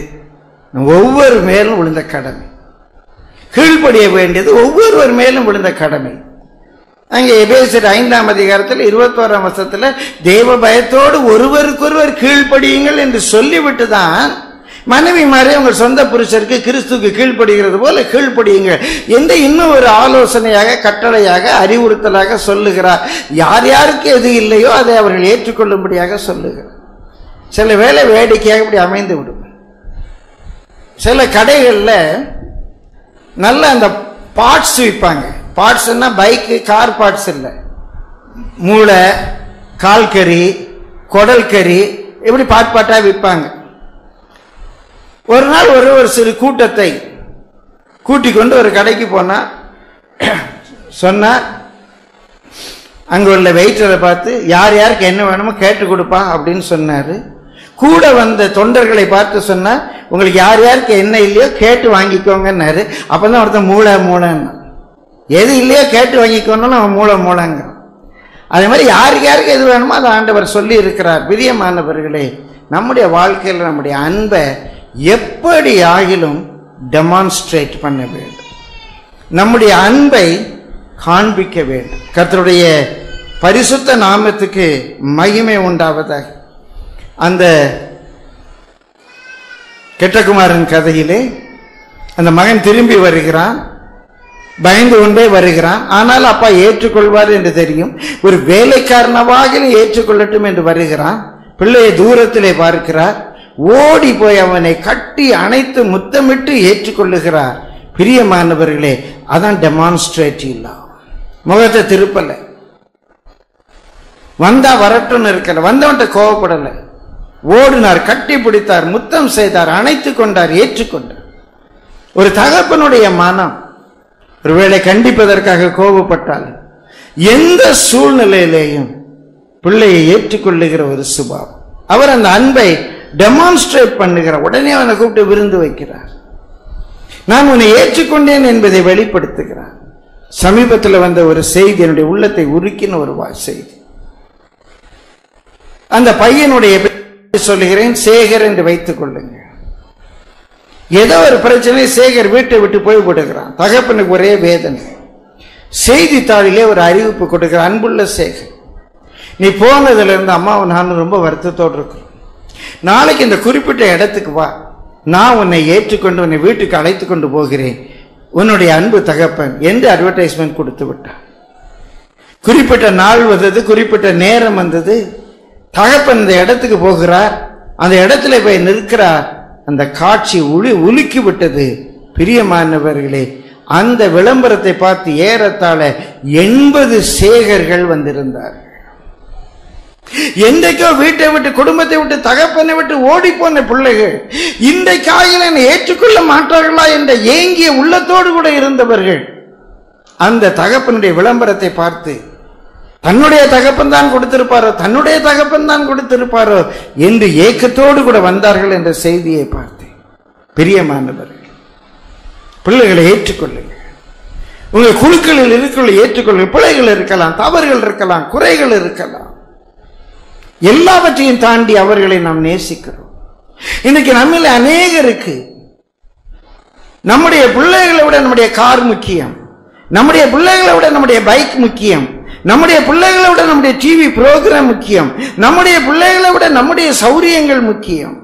ஒவ்வொரு மேலும் விழுந்த கடமை. கீழ்ப்படிய வேண்டியது ஒவ்வொருவர் மேலும் விழுந்த கடமை. அங்கே எபேசியர் ஐந்தாம் அதிகாரத்தில் இருபத்தோராம் வருஷத்துல தெய்வ பயத்தோடு ஒருவருக்கொருவர் கீழ்ப்படியுங்கள் என்று சொல்லிவிட்டுதான் மனைவி மாதிரி உங்கள் சொந்த புருஷருக்கு கிறிஸ்துக்கு கீழ்ப்படுகிறது போல கீழ்ப்படியுங்கள் எந்த இன்னும் ஒரு ஆலோசனையாக, கட்டளையாக, அறிவுறுத்தலாக சொல்லுகிறார். யார் யாருக்கு எது இல்லையோ அதை அவர்கள் ஏற்றுக்கொள்ளும்படியாக சொல்லுகிறார். சில வேளை வேடிக்கையாக இப்படி அமைந்து விடும். சில கடைகளில் நல்ல அந்த பார்ட்ஸ் விற்பாங்க. பார்ட்ஸ்ன்னா பைக்கு கார் பார்ட்ஸ் இல்லை, மூளை, கால்கறி, குடல் கறி, இப்படி பாட் பாட்டாக விற்பாங்க. ஒரு நாள் ஒரு ஒரு சிறு கூட்டத்தை கூட்டிக் கொண்டு ஒரு கடைக்கு போனா சொன்னா, அங்க உள்ள வெயிட்டரை பார்த்து யார் யாருக்கு என்ன வேணுமோ கேட்டு கொடுப்பா அப்படின்னு சொன்னாரு. கூட வந்த தொண்டர்களை பார்த்து சொன்னா, உங்களுக்கு யார் யாருக்கு என்ன இல்லையோ கேட்டு வாங்கிக்கோங்கன்னாரு. அப்பதான் ஒருத்தன் மூளை மூளைன்னா, எது இல்லையோ கேட்டு வாங்கிக்கோன்னு அவன் மூளை மூளைங்கிறான். அதே மாதிரி யாருக்கு யாருக்கு எது வேணுமோ அதை ஆண்டவர் சொல்லி இருக்கிறார். பிரியமானவர்களே, நம்முடைய வாழ்க்கையில் நம்முடைய அன்பை எப்படி ஆகிலும் டெமான்ஸ்ட்ரேட் பண்ண வேண்டும். நம்முடைய அன்பை காண்பிக்க வேண்டும். கர்த்தருடைய பரிசுத்த நாமத்துக்கு மகிமை உண்டாவதாக. அந்த கெட்டகுமாரன் கதையிலே அந்த மகன் திரும்பி வருகிறான், பயந்து கொண்டே வருகிறான். ஆனால் அப்பா ஏற்றுக்கொள்வார் என்று தெரியும். ஒரு வேலைக்காரனவாகிலும் ஏற்றுக்கொள்ளட்டும் என்று வருகிறான். பிள்ளையை தூரத்திலே பார்க்கிறார். ஓடி போய் அவனை கட்டி அணைத்து முத்தமிட்டு ஏற்றுக்கொள்ளுகிறார். பிரியமானவர்களே, அதான் டெமான்ஸ்ட்ரேட்டிவ் லவ். முகத்தை திருப்பல, வந்தா வரட்டும்னு இருக்கல, வந்தவன்ட்ட கோவப்படல, ஓடினார், கட்டி பிடித்தார், முத்தம் செய்தார், அணைத்து கொண்டார், ஏற்றுக்கொண்டார். ஒரு தகப்பனுடைய மனம் ஒருவேளை கண்டிப்பதற்காக கோபப்பட்டால் எந்த சூழ்நிலையிலேயும் பிள்ளையை ஏற்றுக்கொள்ளுகிற ஒரு சுபாவம். அவர் அந்த அன்பை டெமான்ஸ்ட்ரேட் பண்ணுகிறார். உடனே அவனை கூப்பிட்டு விருந்து வைக்கிறார். நான் உன்னை ஏற்றுக்கொண்டேன் என்பதை வெளிப்படுத்துகிறார். சமீபத்தில் வந்த ஒரு செய்தி என்னுடைய உள்ளத்தை உருக்கின ஒரு செய்தி. அந்த பையனுடைய சொல்லுகிறேன், சேகர் என்று வைத்துக் கொள்ளுங்க. ஏதோ ஒரு பிரச்சனை சேகர் வீட்டை விட்டு போய் கொடுக்கிறான். தகப்பனுக்கு ஒரே வேதனை. செய்தித்தாளிலே ஒரு அறிவிப்பு கொடுக்குற, அன்புள்ள சேகர், நீ போனதுல இருந்து அம்மாவை நான் ரொம்ப வருத்தத்தோடு இருக்கிறோம். நாளைக்கு இந்த குறிப்பிட்ட இடத்துக்கு வா, நான் உன்னை ஏற்றுக்கொண்டு உன்னை வீட்டுக்கு அழைத்து கொண்டு போகிறேன் உன்னுடைய அன்பு தகப்பன் என்று அட்வர்டைஸ்மெண்ட் கொடுத்து விட்டான். குறிப்பிட்ட நாள் வந்தது, குறிப்பிட்ட நேரம் வந்தது. தகப்பன் இந்த இடத்துக்கு போகிறார், அந்த இடத்துல போய் நிற்கிறார். அந்த காட்சி உளி உலுக்கி விட்டது. பிரியமானவர்களே, அந்த விளம்பரத்தை பார்த்து ஏறத்தாழ எண்பது சேகர்கள் வந்திருந்தார்கள். என்றைக்கோ வீட்டை விட்டு, குடும்பத்தை விட்டு, தகப்பனை விட்டு ஓடி போன பிள்ளைகள் இன்றைக்காக ஏற்றுக்கொள்ள மாட்டார்களா என்ற ஏங்கிய உள்ளத்தோடு கூட இருந்தவர்கள் அந்த தகப்பனுடைய விளம்பரத்தை பார்த்து தன்னுடைய தகப்பன் தான் கொடுத்திருப்பாரோ, தன்னுடைய தகப்பன் தான் கொடுத்திருப்பாரோ என்று ஏக்கத்தோடு கூட வந்தார்கள் என்ற செய்தியை பார்த்து, பிரியமானவர்கள், பிள்ளைகளை ஏற்றுக்கொள்ளுங்கள். உங்கள் குழுக்களில் இருக்கிற ஏற்றுக்கொள்ளுங்கள். பிள்ளைகள் இருக்கலாம், தவறுகள் இருக்கலாம், குறைகள் இருக்கலாம். எல்லாவற்றையும் தாண்டி அவர்களை நாம் நேசிக்கிறோம். இன்னைக்கு நம்மள அநேகருக்கு நம்முடைய பிள்ளைகளை விட நம்முடைய கார் முக்கியம், நம்முடைய பிள்ளைகளை விட நம்முடைய பைக் முக்கியம், நம்முடைய பிள்ளைகளை விட நம்முடைய டிவி ப்ரோக்ராம் முக்கியம், நம்முடைய பிள்ளைகளை விட நம்முடைய சௌரியங்கள் முக்கியம்.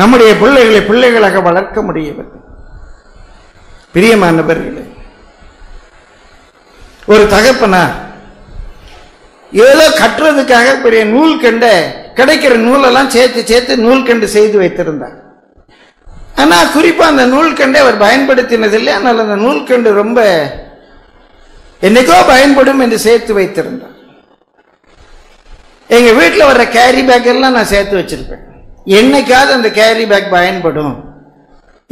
நம்முடைய பிள்ளைகளை பிள்ளைகளாக வளர்க்க முடியவில்லை. பிரியமானவர்களே, ஒரு தகப்பனார் ஏதோ கட்டுறதுக்காக பெரிய நூல் கண்ட கிடைக்கிற நூலெல்லாம் சேர்த்து சேர்த்து நூல் கண்டு செய்து வைத்திருந்தார். ஆனால் குறிப்பாக அந்த நூல் கண்டை அவர் பயன்படுத்தினதில்லை. ஆனால் அந்த நூல் கண்டு ரொம்ப என்னைக்கோ பயன்படும் என்று சேர்த்து வைத்திருந்தார். எங்கள் வீட்டில் வர்ற கேரி பேக் எல்லாம் நான் சேர்த்து வச்சிருப்பேன். என்னைக்காவது அந்த கேரி பேக் பயன்படும்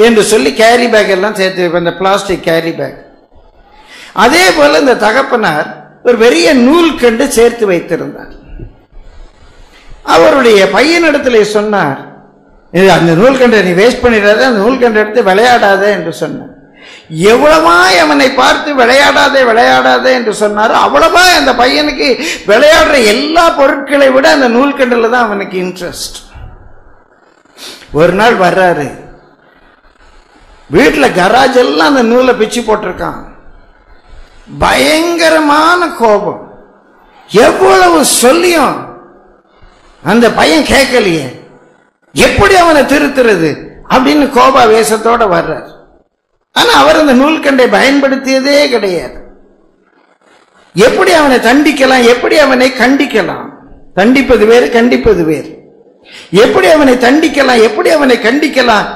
என்று சொல்லி கேரி பேக் எல்லாம் சேர்த்து வைப்பேன், அந்த பிளாஸ்டிக் கேரி பேக். அதே போல் இந்த தகப்பனார் ஒரு பெரிய நூல் கண்டு சேர்த்து வைத்திருந்தார். அவருடைய பையனிடத்திலே சொன்னார், அந்த நூல் கண்டை நீ வேஸ்ட் பண்ணிடாத, அந்த நூல் கண்டை எடுத்து விளையாடாத என்று சொன்னார். எவ்வளவாய் அவனை பார்த்து விளையாடாதே விளையாடாதே என்று சொன்னார், அவ்வளவாய் அந்த பையனுக்கு விளையாடுற எல்லா பொருட்களை விட அந்த நூல் கண்டில் தான் அவனுக்கு இன்ட்ரெஸ்ட். ஒரு நாள் வர்றாரு, வீட்டில் கராஜ் எல்லாம் அந்த நூலை பிச்சு போட்டிருக்கான். பயங்கரமான கோபம். எவ்வளவு சொல்லியும் அந்த பையன் கேட்கலையே, எப்படி அவனை திருத்துறது அப்படின்னு கோப வேஷத்தோட வர்றார். ஆனா அவர் அந்த நூல் கண்டை பயன்படுத்தியதே கிடையாது. எப்படி அவனை தண்டிக்கலாம், எப்படி அவனை கண்டிக்கலாம், தண்டிப்பது வேறு கண்டிப்பது வேறு, எப்படி அவனை தண்டிக்கலாம் எப்படி அவனை கண்டிக்கலாம்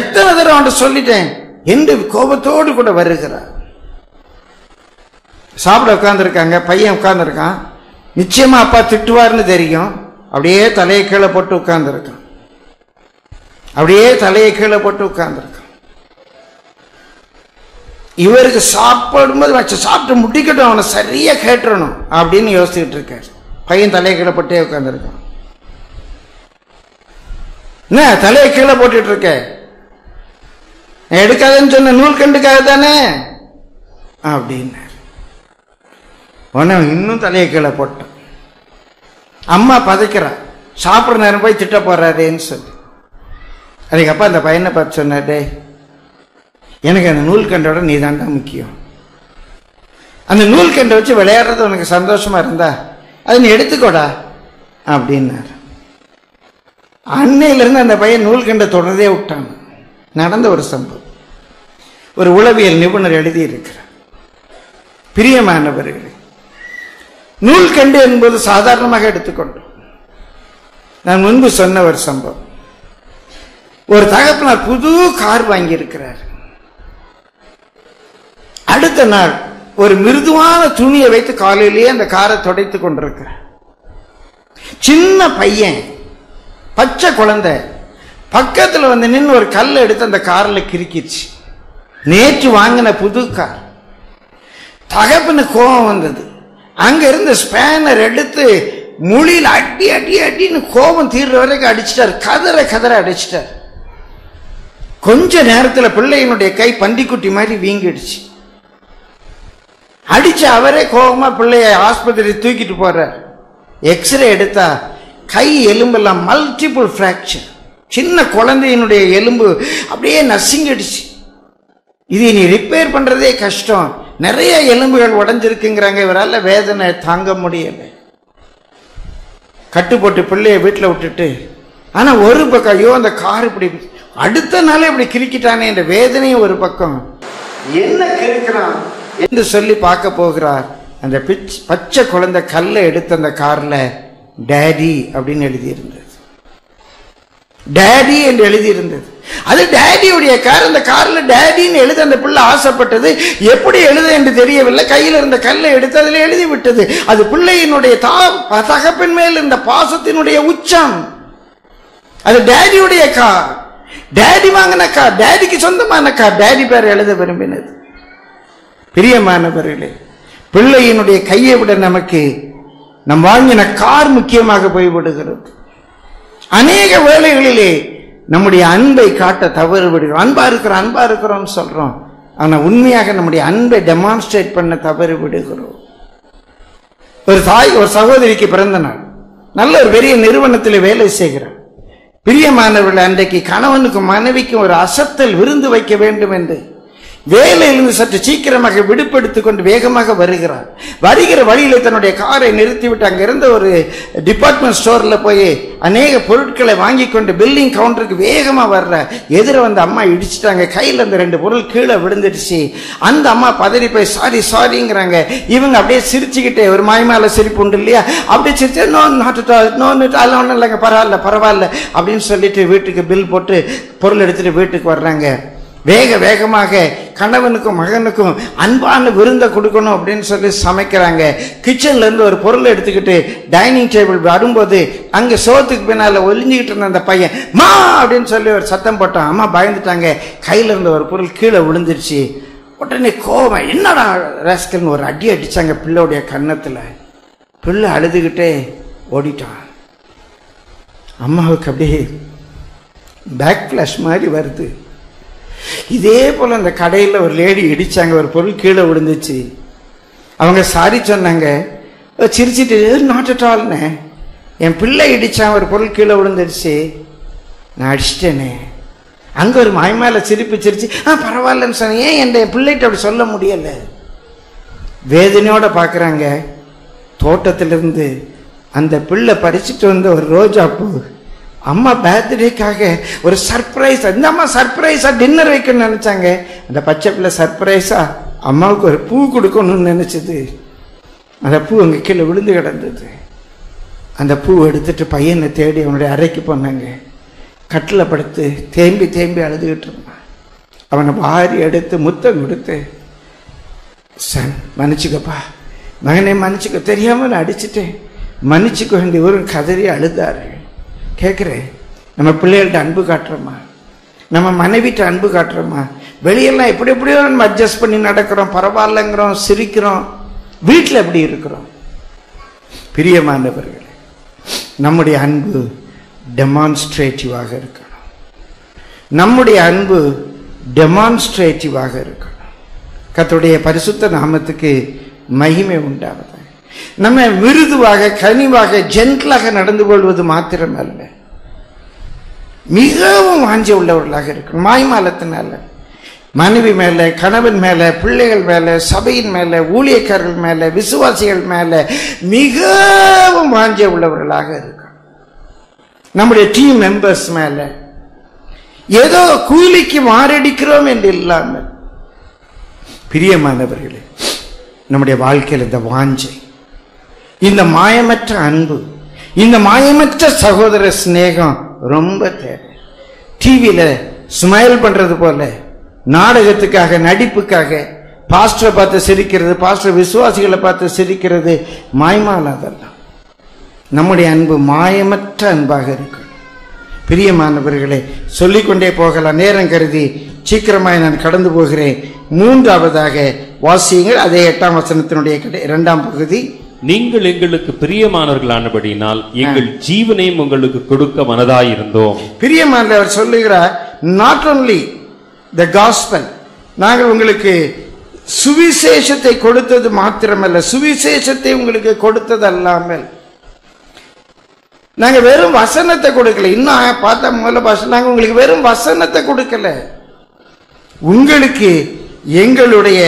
எத்தனை தடவை அவன் சொல்லிட்டேன் என்று கோபத்தோடு கூட வருகிறார். சாப்பிட உட்கார்ந்துருக்காங்க, பையன் உட்கார்ந்துருக்கான். நிச்சயமா அப்பா திட்டுவார்னு தெரியும். அப்படியே தலையை கீழே போட்டு உட்கார்ந்துருக்கான் அப்படியே தலையை கீழே போட்டு உட்கார்ந்துருக்கான். இவருக்கு சாப்பிடும்போது வச்சு சாப்பிட்டு முடிக்கட்டும், அவனை சரியா கேட்டுறணும் அப்படின்னு யோசிச்சுட்டு இருக்காரு. பையன் தலையை கீழே போட்டே உட்கார்ந்துருக்கான். என்ன தலையை கீழே போட்டுட்டு இருக்க, எடுக்காதன்னு சொன்ன நூல் கண்டுக்காக தானே அப்படின்னு உடனே இன்னும் தலையை கீழே போட்டான். அம்மா பதைக்கிறா, சாப்பிட்ற நேரம் போய் திட்ட போறாருன்னு சொல்லி. அதுக்கப்பா அந்த பையனை பார்த்து சொன்னாரு, எனக்கு அந்த நூல் கண்டோட நீ தாண்டா முக்கியம். அந்த நூல் கண்டை வச்சு விளையாடுறது உனக்கு சந்தோஷமா இருந்தா அது நீ எடுத்துக்கோடா அப்படின்னாரு. அன்னையிலிருந்து அந்த பையன் நூல் கண்டை தொடர்ந்தே விட்டான். நடந்த ஒரு சம்பவம் ஒரு உளவியல் நிபுணர் எழுதியிருக்கிறார். பிரியமானவர்களே, நூல் கண்டு என்பது சாதாரணமாக எடுத்துக்கொண்டோம். நான் முன்பு சொன்ன ஒரு சம்பவம், ஒரு தகப்பனார் புது கார் வாங்கியிருக்கிறார். அடுத்த நாள் ஒரு மிருதுவான துணியை வைத்து காலையிலேயே அந்த காரை துடைத்துக் கொண்டிருக்கிறார். சின்ன பையன், பச்சை குழந்தை, பக்கத்தில் வந்து நின்று ஒரு கல் எடுத்து அந்த காரில் கிறுக்கிச்சு. நேற்று வாங்கின புது கார். தகப்பனு கோபம் வந்தது. அங்க இருந்து ஸ்பேனர் எடுத்து முழியில் அடி அடி அடின்னு கோபம் தீர்ற வரைக்கும் அடிச்சிட்டார். கதற கதற அடிச்சிட்டார். கொஞ்ச நேரத்தில் பிள்ளையினுடைய கை பண்டிக்குட்டி மாதிரி வீங்கிடுச்சு. அடிச்ச அவரே கோபமா பிள்ளைய ஆஸ்பத்திரி தூக்கிட்டு போறார். எக்ஸ்ரே எடுத்தா கை எலும்பெல்லாம் மல்டிபிள் பிராக்சர். சின்ன குழந்தையினுடைய எலும்பு அப்படியே நசுங்கிடுச்சு. இது நீ ரிப்பேர் பண்ணுறதே கஷ்டம். நிறைய எலும்புகள் உடஞ்சிருக்குங்கிறாங்க. இவரால் வேதனை தாங்க முடியலை. கட்டு போட்டு பிள்ளையை வீட்டில் விட்டுட்டு, ஆனால் ஒரு பக்கம் ஐயோ அந்த கார் இப்படி அடுத்த நாளே இப்படி கிறுக்கிட்டானே என்ற வேதனையும் ஒரு பக்கம். என்ன கிறுக்கிறான் என்று சொல்லி பார்க்க போகிறார். அந்த பிச் பச்சை குழந்தை கல்லை எடுத்து அந்த காரில் டேடி அப்படின்னு எழுதியிருந்தது. டேடி என்று எழுதியிருந்தது. அது டேடியுடைய கார். அந்த காரில் டேடின்னு எழுத அந்த பிள்ளை ஆசைப்பட்டது. எப்படி எழுத என்று தெரியவில்லை. கையில் இருந்த கல்லை எடுத்து அதில் எழுதிவிட்டது. அது பிள்ளையினுடைய தா தகப்பின் மேல் இருந்த பாசத்தினுடைய உச்சம். அது டேடியுடைய கார். டேடி வாங்கின கார். டேடிக்கு சொந்தமான கார். டேடி பேர் எழுத விரும்பினது. பிரியமானவர்களே, பிள்ளையினுடைய கையை விட நமக்கு நம் வாங்கின கார் முக்கியமாக போய்விடுகிறது. அநேக வேளைகளிலே நம்முடைய அன்பை காட்ட தவறு விடுகிறோம். அன்பா இருக்கிறோம் அன்பா இருக்கிறோம்னு சொல்றோம், ஆனால் உண்மையாக நம்முடைய அன்பை டெமான்ஸ்ட்ரேட் பண்ண தவறு விடுகிறோம். ஒரு தாய் ஒரு சகோதரிக்கு பிறந்த நாள். நல்ல ஒரு பெரிய நிறுவனத்தில் வேலை செய்கிறார். பிரியமானவர்கள், அன்றைக்கு கணவனுக்கும் மனைவிக்கும் ஒரு அசத்தல் விருந்து வைக்க வேண்டும் என்று வேலையிலிருந்து சற்று சீக்கிரமாக விடுபடுத்திக் கொண்டு வேகமாக வருகிறார். வருகிற வழியில் தன்னுடைய காரை நிறுத்திவிட்டு அங்கிருந்த ஒரு டிபார்ட்மெண்ட் ஸ்டோரில் போய் அநேக பொருட்களை வாங்கி கொண்டு பில்லிங் கவுண்டருக்கு வேகமாக வர்ற எதிர வந்து அம்மா இடிச்சிட்டாங்க. கையில் அந்த ரெண்டு பொருள் கீழே விழுந்துடுச்சு. அந்த அம்மா பதறி போய் சாரி சாரிங்கிறாங்க. இவங்க அப்படியே சிரிச்சுக்கிட்டே, ஒரு மாய்மால சிரிப்பு உண்டு இல்லையா, அப்படியே சிரிச்சு நோ நாட்டுட்டா நோ நோட்டு அதெல்லாம் ஒன்றும் இல்லைங்க, பரவாயில்ல பரவாயில்ல அப்படின்னு சொல்லிட்டு வீட்டுக்கு பில் போட்டு பொருள் எடுத்துகிட்டு வீட்டுக்கு வர்றாங்க. வேக வேகமாக கணவனுக்கும் மகனுக்கும் அன்பான விருந்தை கொடுக்கணும் அப்படின்னு சொல்லி சமைக்கிறாங்க. கிச்சன்லேருந்து ஒரு பொருளை எடுத்துக்கிட்டு டைனிங் டேபிள் வரும்போது அங்கே சோத்துக்கு பின்னால் ஒளிஞ்சிக்கிட்டு இருந்த அந்த பையன் மா அப்படின்னு சொல்லி ஒரு சத்தம் போட்டான். அம்மா பயந்துட்டாங்க. கையில் இருந்த ஒரு பொருள் கீழே விழுந்துருச்சு. உடனே கோவம், என்னடா ராஸ்கல்னு ஒரு அடி அடித்தாங்க பிள்ளையுடைய கன்னத்தில். பிள்ளை அழுதுகிட்டே ஓடிட்டான். அம்மாவுக்கு அப்படியே பேக் ஃப்ளாஷ் மாதிரி வருது. இதே போல் அந்த கடையில் ஒரு லேடி இடித்தாங்க, ஒரு பொருள் கீழே விழுந்துச்சு. அவங்க சாரி சொன்னாங்க. சிரிச்சிட்டு நாட் அட் ஆல்னே, என் பிள்ளை இடித்தான், ஒரு பொருள் கீழே விழுந்துடுச்சு, நான் அடிச்சிட்டேனே. அங்கே ஒரு மாய்மால சிரிப்பு சிரிச்சு ஆ பரவாயில்லன்னு சொன்னேன். ஏன் என் பிள்ளைகிட்ட அப்படி சொல்ல முடியலை? வேதனையோடு பார்க்குறாங்க. தோட்டத்திலிருந்து அந்த பிள்ளை பறிச்சுட்டு வந்த ஒரு ரோஜாப்பூ அம்மா பர்த்டேக்காக ஒரு சர்ப்ரைஸ். இந்த அம்மா சர்ப்ரைஸாக டின்னர் வைக்கணும்னு நினச்சாங்க. அந்த பச்சை பிள்ளை சர்ப்ரைஸாக அம்மாவுக்கு ஒரு பூ கொடுக்கணும்னு நினச்சிது. அந்த பூ அங்கே கீழே விழுந்து கிடந்தது. அந்த பூ எடுத்துட்டு பையனை தேடி அவனுடைய அறைக்கு போனாங்க. கட்டில் படுத்து தேம்பி தேம்பி அழுதுகிட்டு இருந்தான். அவனை வாரி எடுத்து முத்தம் கொடுத்து, சன் மன்னிச்சுக்கப்பா, மகனை மன்னிச்சுக்க, தெரியாமல் நான் அடிச்சுட்டேன், மன்னிச்சுக்க வேண்டிய ஒரு கதறி அழுதாரு. கேட்குறேன், நம்ம பிள்ளைகள்கிட்ட அன்பு காட்டுறோமா? நம்ம மனைவிட்ட அன்பு காட்டுறோமா? வெளியெல்லாம் எப்படி எப்படியோ நம்ம அட்ஜஸ்ட் பண்ணி நடக்கிறோம், பரவாயில்லங்கிறோம், சிரிக்கிறோம். வீட்டில் எப்படி இருக்கிறோம்? பிரியமானவர்களே, நம்முடைய அன்பு டெமான்ஸ்ட்ரேட்டிவாக இருக்கணும். நம்முடைய அன்பு டெமான்ஸ்ட்ரேட்டிவாக இருக்கணும். கர்த்தருடைய பரிசுத்த நாமத்துக்கு மகிமை உண்டாவது. நம்ம மிருதுவாக கனிவாக ஜென்டலாக நடந்து கொள்வது மாத்திரமல்ல, மிகவும் வாஞ்சி உள்ளவர்களாக இருக்கணும். மாய்மாலத்தினால மனைவி மேலே, கணவன் மேலே, பிள்ளைகள் மேலே, சபையின் மேலே, ஊழியக்காரர்கள் மேலே, விசுவாசிகள் மேலே மிகவும் வாஞ்சி உள்ளவர்களாக இருக்கணும். நம்முடைய டீம் மெம்பர்ஸ் மேலே ஏதோ கூலிக்கு மாரடிக்கிறோம் என்று இல்லாமல், பிரியமானவர்களே, நம்முடைய வாழ்க்கையில் இந்த வாஞ்சை, இந்த மாயமற்ற அன்பு, இந்த மாயமற்ற சகோதர ஸ்நேகம் ரொம்ப தேவை. டிவியில் ஸ்மைல் பண்ணுறது போல நாடகத்துக்காக நடிப்புக்காக பாஸ்டரை பார்த்து சிரிக்கிறது, பாஸ்டர் விசுவாசிகளை பார்த்து சிரிக்கிறது மாய்மாலாதெல்லாம். நம்முடைய அன்பு மாயமற்ற அன்பாக இருக்கணும். பிரியமானவர்களே, சொல்லிக்கொண்டே போகலாம். நேரம் கருதி சீக்கிரமாய் நான் கடந்து போகிறேன். மூன்றாவதாக வாசியங்கள் அதே எட்டாம் வசனத்தினுடைய இரண்டாம் பகுதி. நீங்கள் எங்களுக்கு பிரியமானவர்களானபடியினால் எங்கள் ஜீவனையும் உங்களுக்கு கொடுக்க மனதாயிருந்தோம். பிரியமானவர் சொல்லுகிறார், நாட் ஓன்லி த காஸ்பல், நாங்கள் உங்களுக்கு சுவிசேஷத்தை கொடுத்தது மாத்திரமல்ல, சுவிசேஷத்தை உங்களுக்கு கொடுத்தது அல்லாமல் நாங்கள் வெறும் வசனத்தை கொடுக்கல. இன்னும் பார்த்தா முதல்ல பாஷ, நாங்கள் உங்களுக்கு வெறும் வசனத்தை கொடுக்கல, உங்களுக்கு எங்களுடைய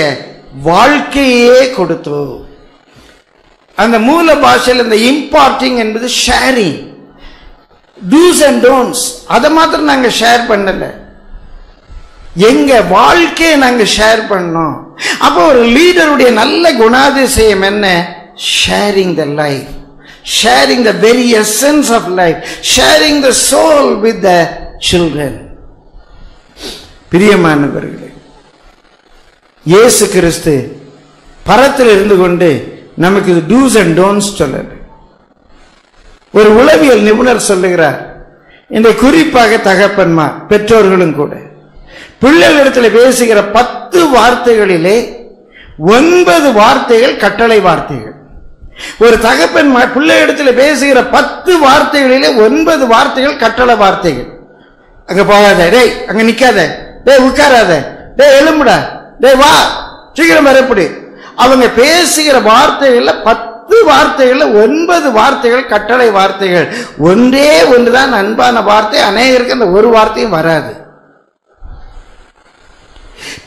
வாழ்க்கையே கொடுத்தோம். அந்த மூல பாஷையில் இந்த இம்பார்ட்டிங் என்பது ஷேரிங், டூஸ் அண்ட் டோன்ட்ஸ். அதை மாத்திரம் நாங்கள் ஷேர் பண்ணல, எங்க வாழ்க்கையை நாங்கள் ஷேர் பண்ணோம். அப்போ ஒரு லீடருடைய நல்ல குணாதிசயம் என்ன? Sharing the life, sharing the very essence of life, sharing the soul with the children. பிரியமானவர்களே, இயேசு கிறிஸ்து பரத்தில் இருந்து கொண்டு நமக்கு இது டூஸ் அண்ட் டோன்ட்ஸ் சொல்லல. ஒரு உளவியல் நிபுணர் சொல்லுகிறார், இந்த குறிப்பாக தகப்பன்மார் பெற்றோர்களும் கூட பிள்ளைகளிடத்தில் பேசுகிற பத்து வார்த்தைகளிலே ஒன்பது வார்த்தைகள் கட்டளை வார்த்தைகள். ஒரு தகப்பன்மார் பிள்ளைகளிடத்தில் பேசுகிற பத்து வார்த்தைகளிலே ஒன்பது வார்த்தைகள் கட்டளை வார்த்தைகள். அங்க போகாத, டே அங்க நிக்காத, டே உட்காராத, டே எழும்புடா, டே வா சீக்கிரம் வரப்படி. அவங்க பேசுகிற வார்த்தைகள்ல பத்து வார்த்தைகள்ல ஒன்பது வார்த்தைகள் கட்டளை வார்த்தைகள். ஒன்றே ஒன்றுதான் அன்பான வார்த்தை, அநேகருக்கு அந்த ஒரு வார்த்தையும் வராது.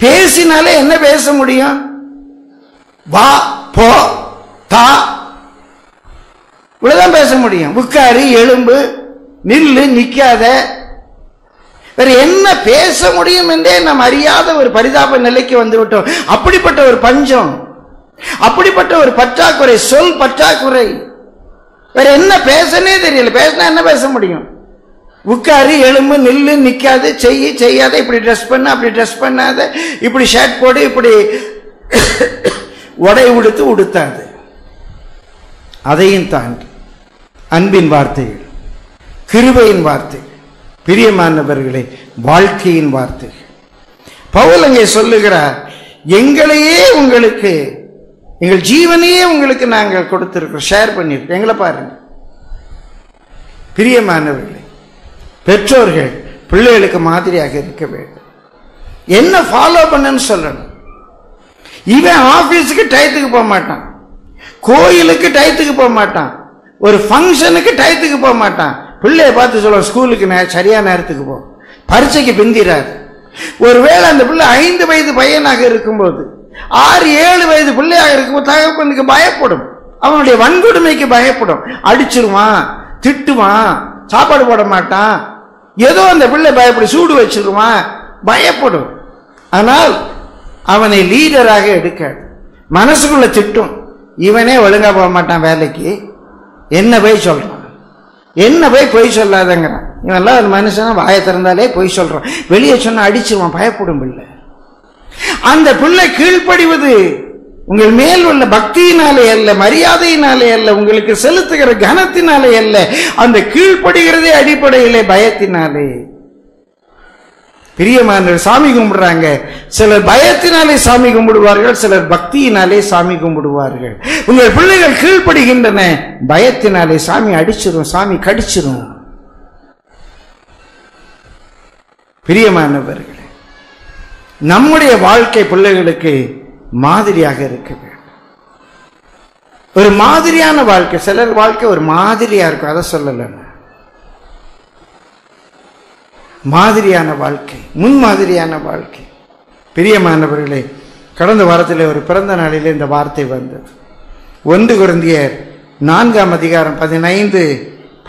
பேசினாலே என்ன பேச முடியும்? வா, போ, தா, இவ்வளவுதான் பேச முடியும். உட்காரு, எலும்பு, நில்லு, நிக்காத, வேற என்ன பேச முடியும் என்றே நாம் அறியாத ஒரு பரிதாப நிலைக்கு வந்துவிட்டோம். அப்படிப்பட்ட ஒரு பஞ்சம், அப்படிப்பட்ட ஒரு பற்றாக்குறை, சொல் பற்றாக்குறை. வேற என்ன பேசனே தெரியல, பேசினா என்ன பேச முடியும்? உட்காரு, எலும்பு, நில்லு, நிக்காது, செய்யி, செய்யாத, இப்படி ட்ரெஸ் பண்ண, அப்படி ட்ரெஸ் பண்ணாத, இப்படி ஷர்ட் போடு, இப்படி உடை உடுத்து உடுத்தாது. அதையும் தாண்டி அன்பின் வார்த்தைகள், கிருபையின் வார்த்தைகள், பிரியமானவர்களே வாழ்க்கையின் வார்த்தைகள். பவுல் அங்கே சொல்லுகிறார், எங்களையே உங்களுக்கு, எங்கள் ஜீவனையே உங்களுக்கு நாங்கள் கொடுத்திருக்கிறோம், ஷேர் பண்ணியிருக்கோம். எங்களை பாருங்க பிரியமானவர்களே, பெற்றோர்கள் பிள்ளைகளுக்கு மாதிரியாக இருக்க வேண்டும். என்ன ஃபாலோ பண்ணன்னு சொல்லணும். இவன் ஆபீஸுக்கு டயத்துக்கு போக மாட்டான், கோயிலுக்கு டயத்துக்கு போக மாட்டான், ஒரு ஃபங்க்ஷனுக்கு டயத்துக்கு போக மாட்டான். பிள்ளைய பார்த்து சொல்லுவோம், ஸ்கூலுக்கு சரியான நேரத்துக்கு போ, பரீட்சைக்கு பிந்திராது. ஒருவேளை அந்த பிள்ளை ஐந்து வயது பையனாக இருக்கும்போது, ஆறு ஏழு வயது பிள்ளையாக இருக்கும்போது தகப்பனுக்கு பயப்படும், அவனுடைய வன்கொடுமைக்கு பயப்படும், அடிச்சிருவான், திட்டுவான், சாப்பாடு போட மாட்டான், ஏதோ அந்த பிள்ளை பயப்படி சூடு வச்சிருவான், பயப்படும். ஆனால் அவனை லீடராக எடுக்க மனசுக்குள்ள திட்டும், இவனே ஒழுங்கா போக மாட்டான் வேலைக்கு, என்ன போய் சொல்றான், என்ன போய் பொய் சொல்லாதங்கிறான், இவெல்லாம் ஒரு மனுஷன் வாயை திறந்தாலே பொய் சொல்றான், வெளியே சொன்னா அடிச்சிருவான், பயப்படும் பிள்ளை. அந்த பிள்ளை கீழ்ப்படிவது உங்கள் மேல் உள்ள பக்தியினாலே அல்ல, மரியாதையினாலே அல்ல, உங்களுக்கு செலுத்துகிற கனத்தினாலே அல்ல, அந்த கீழ்ப்படுகிறதே அடிப்படையிலே பயத்தினாலே. பிரியமான, சாமி கும்பிடுறாங்க, சிலர் பயத்தினாலே சாமி கும்பிடுவார்கள், சிலர் பக்தியினாலே சாமி கும்பிடுவார்கள். உங்கள் பிள்ளைகள் கீழ்ப்படுகின்றன பயத்தினாலே, சாமி அடிச்சிடும், சாமி கடிச்சிடும். பிரியமானவர்கள், நம்முடைய வாழ்க்கை பிள்ளைகளுக்கு மாதிரியாக இருக்க வேண்டும். ஒரு மாதிரியான வாழ்க்கை, சிலர் வாழ்க்கை ஒரு மாதிரியா இருக்கும், அதை சொல்லல, மாதிரியான வாழ்க்கை, முன்மாதிரியான வாழ்க்கை. பிரியமானவர்களே, கடந்த வாரத்தில் ஒரு பிறந்த நாளில் இந்த வார்த்தை வந்தது. ஒன்று கொரிந்தியர் நான்காம் அதிகாரம் பதினைந்து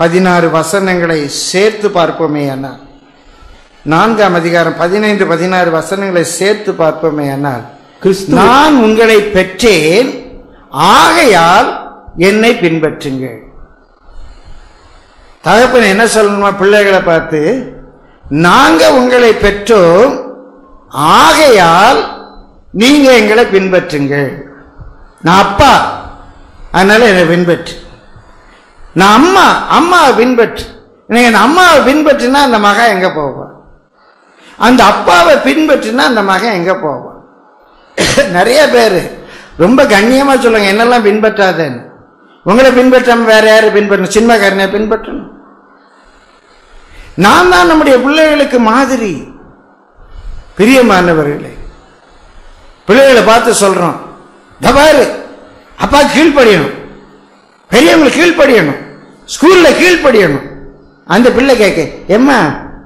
பதினாறு வசனங்களை சேர்த்து பார்ப்போமே ஆனால், நான்காம் அதிகாரம் பதினைந்து பதினாறு வசனங்களை சேர்த்து பார்ப்போமே ஆனால், நான் உங்களை பெற்றேன், ஆகையால் என்னை பின்பற்றுங்கள். தகப்பன் என்ன சொல்லணுமா பிள்ளைகளை பார்த்து? நாங்க உங்களை பெற்றோம், ஆகையால் நீங்க எங்களை பின்பற்றுங்கள். நான் அப்பா, அதனால என்னை பின்பற்று. நான் அம்மா, அம்மாவை பின்பற்று. எனக்கு அந்த அம்மாவை பின்பற்றினா அந்த மகன் எங்க போவான், அந்த அப்பாவை பின்பற்றினா அந்த மகன் எங்க போவான். நிறைய பேரு ரொம்ப கண்ணியமா சொல்லுங்க, என்னெல்லாம் பின்பற்றாதேன்னு. உங்களை பின்பற்றாம வேற யாரு பின்பற்றணும்? சின்னக்காரனை பின்பற்றணும். நான் தான் நம்முடைய பிள்ளைகளுக்கு மாதிரி. பிரியமானவர்களே, பிள்ளைகளை பார்த்து சொல்றோம், தபாரு அப்பா கீழ்படியணும், பெரியவங்களுக்கு கீழ்படியணும், ஸ்கூலில் கீழ்ப்படியணும். அந்த பிள்ளை கேட்க, ஏம்மா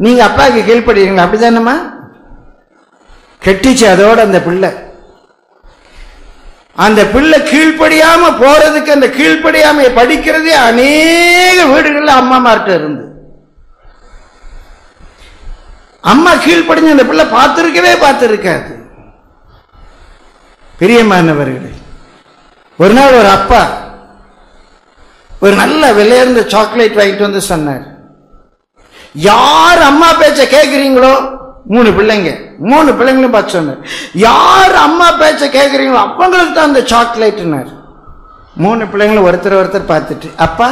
நீங்கள் அப்பாவுக்கு கீழ்ப்படிங்களா? அப்படி தானேம்மா கெட்டிச்சு. அதோட அந்த பிள்ளை அந்த பிள்ளை கீழ்ப்படியாமல் போகிறதுக்கு, அந்த கீழ்ப்படியாமல் படிக்கிறதே அநேக வீடுகளில் அம்மாமார்கிட்ட இருந்து. அம்மா கீழ்ப்படிஞ்சு அந்த பிள்ளை பார்த்துருக்கவே பார்த்துருக்காது. பிரியமானவர்களே, ஒரு நாள் ஒரு அப்பா ஒரு நல்ல விலையர்ந்த சாக்லேட் வாங்கிட்டு வந்து சொன்னார், யார் அம்மா பேச்சை கேட்குறீங்களோ, மூணு பிள்ளைங்க மூணு பிள்ளைங்களும் பார்த்து சொன்னார், யார் அம்மா பேச்சை கேட்குறீங்களோ அவங்களுக்கு தான் அந்த சாக்லேட்டுனார். மூணு பிள்ளைங்களும் ஒருத்தர் ஒருத்தர் பார்த்துட்டு, அப்பா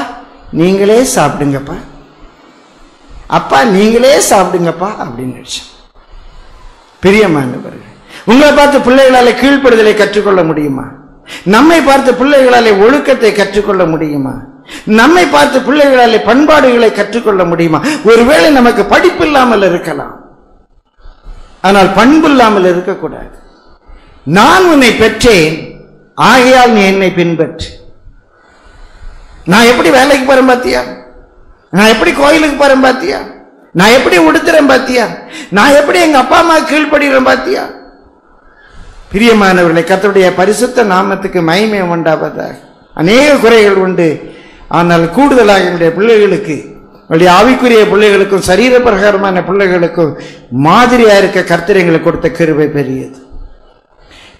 நீங்களே சாப்பிடுங்கப்பா, அப்பா நீங்களே சாப்பிடுங்கப்பா அப்படின்னு நினைச்சேன். பிரியமானவர்கள், உங்களை பார்த்து பிள்ளைகளால கீழ்ப்படுதலை கற்றுக்கொள்ள முடியுமா? நம்மை பார்த்து பிள்ளைகளாலே ஒழுக்கத்தை கற்றுக்கொள்ள முடியுமா? நம்மை பார்த்து பிள்ளைகளாலே பண்பாடுகளை கற்றுக்கொள்ள முடியுமா? ஒருவேளை நமக்கு படிப்பு இல்லாமல் இருக்கலாம், ஆனால் பண்பு இல்லாமல் இருக்கக்கூடாது. நான் உன்னை பெற்றேன், ஆகையால் நீ என்னை பின்பற்று. நான் எப்படி வேலைக்கு போறேன் பாத்தியா, நான் எப்படி கோயிலுக்கு போறேன் பாத்தியா, நான் எப்படி உடுத்துறேன் பாத்தியா, நான் எப்படி எங்க அப்பா அம்மா கீழ்படுகிறேன் பாத்தியா. பிரியமானவர்களை, கர்த்தருடைய பரிசுத்த நாமத்துக்கு மகிமை உண்டாவதாக. அநேக குறைகள் உண்டு, ஆனால் கூடுதலாக என்னுடைய பிள்ளைகளுக்கு, என்னுடைய ஆவிக்குரிய பிள்ளைகளுக்கும் சரீர பிரகாரமான பிள்ளைகளுக்கும் மாதிரியாக இருக்க கர்த்தர் எங்களுக்கு கொடுத்த கிருபை பெரியது.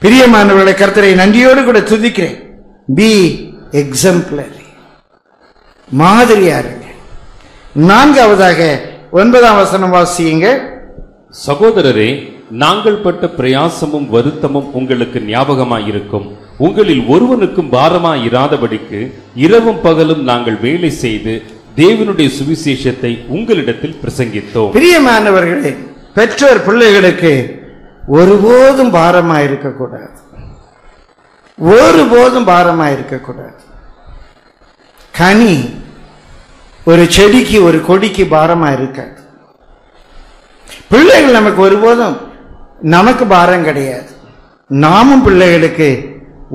பிரியமானவர்களை, கர்த்தரை நன்றியோடு கூட துதிக்கிறேன். பி எக்ஸாம்பிளரி, மாதிரியா இருங்க. நான்காவதாக ஒன்பதாம் வசனம் வாசியுங்க. சகோதரரே, நாங்கள் பட்ட பிரயாசமும் வருத்தமும் உங்களுக்கு ஞாபகமாயிருக்கும். உங்களில் ஒருவனுக்கும் பாரமாயிராதபடிக்கு இரவும் பகலும் நாங்கள் வேலை செய்து தேவனுடைய சுவிசேஷத்தை உங்களிடத்தில் பிரசங்கித்தோம். பிரியமானவர்களே, பெற்றோர் பிள்ளைகளுக்கு ஒருபோதும் பாரமாயிருக்கக்கூடாது, ஒருபோதும் பாரமாயிருக்கக்கூடாது. கனி ஒரு செடிக்கு ஒரு கொடிக்கு பாரமாயிருக்காது. பிள்ளைகள் நமக்கு ஒருபோதும் நமக்கு பாரம் கிடையாது, நாமும் பிள்ளைகளுக்கு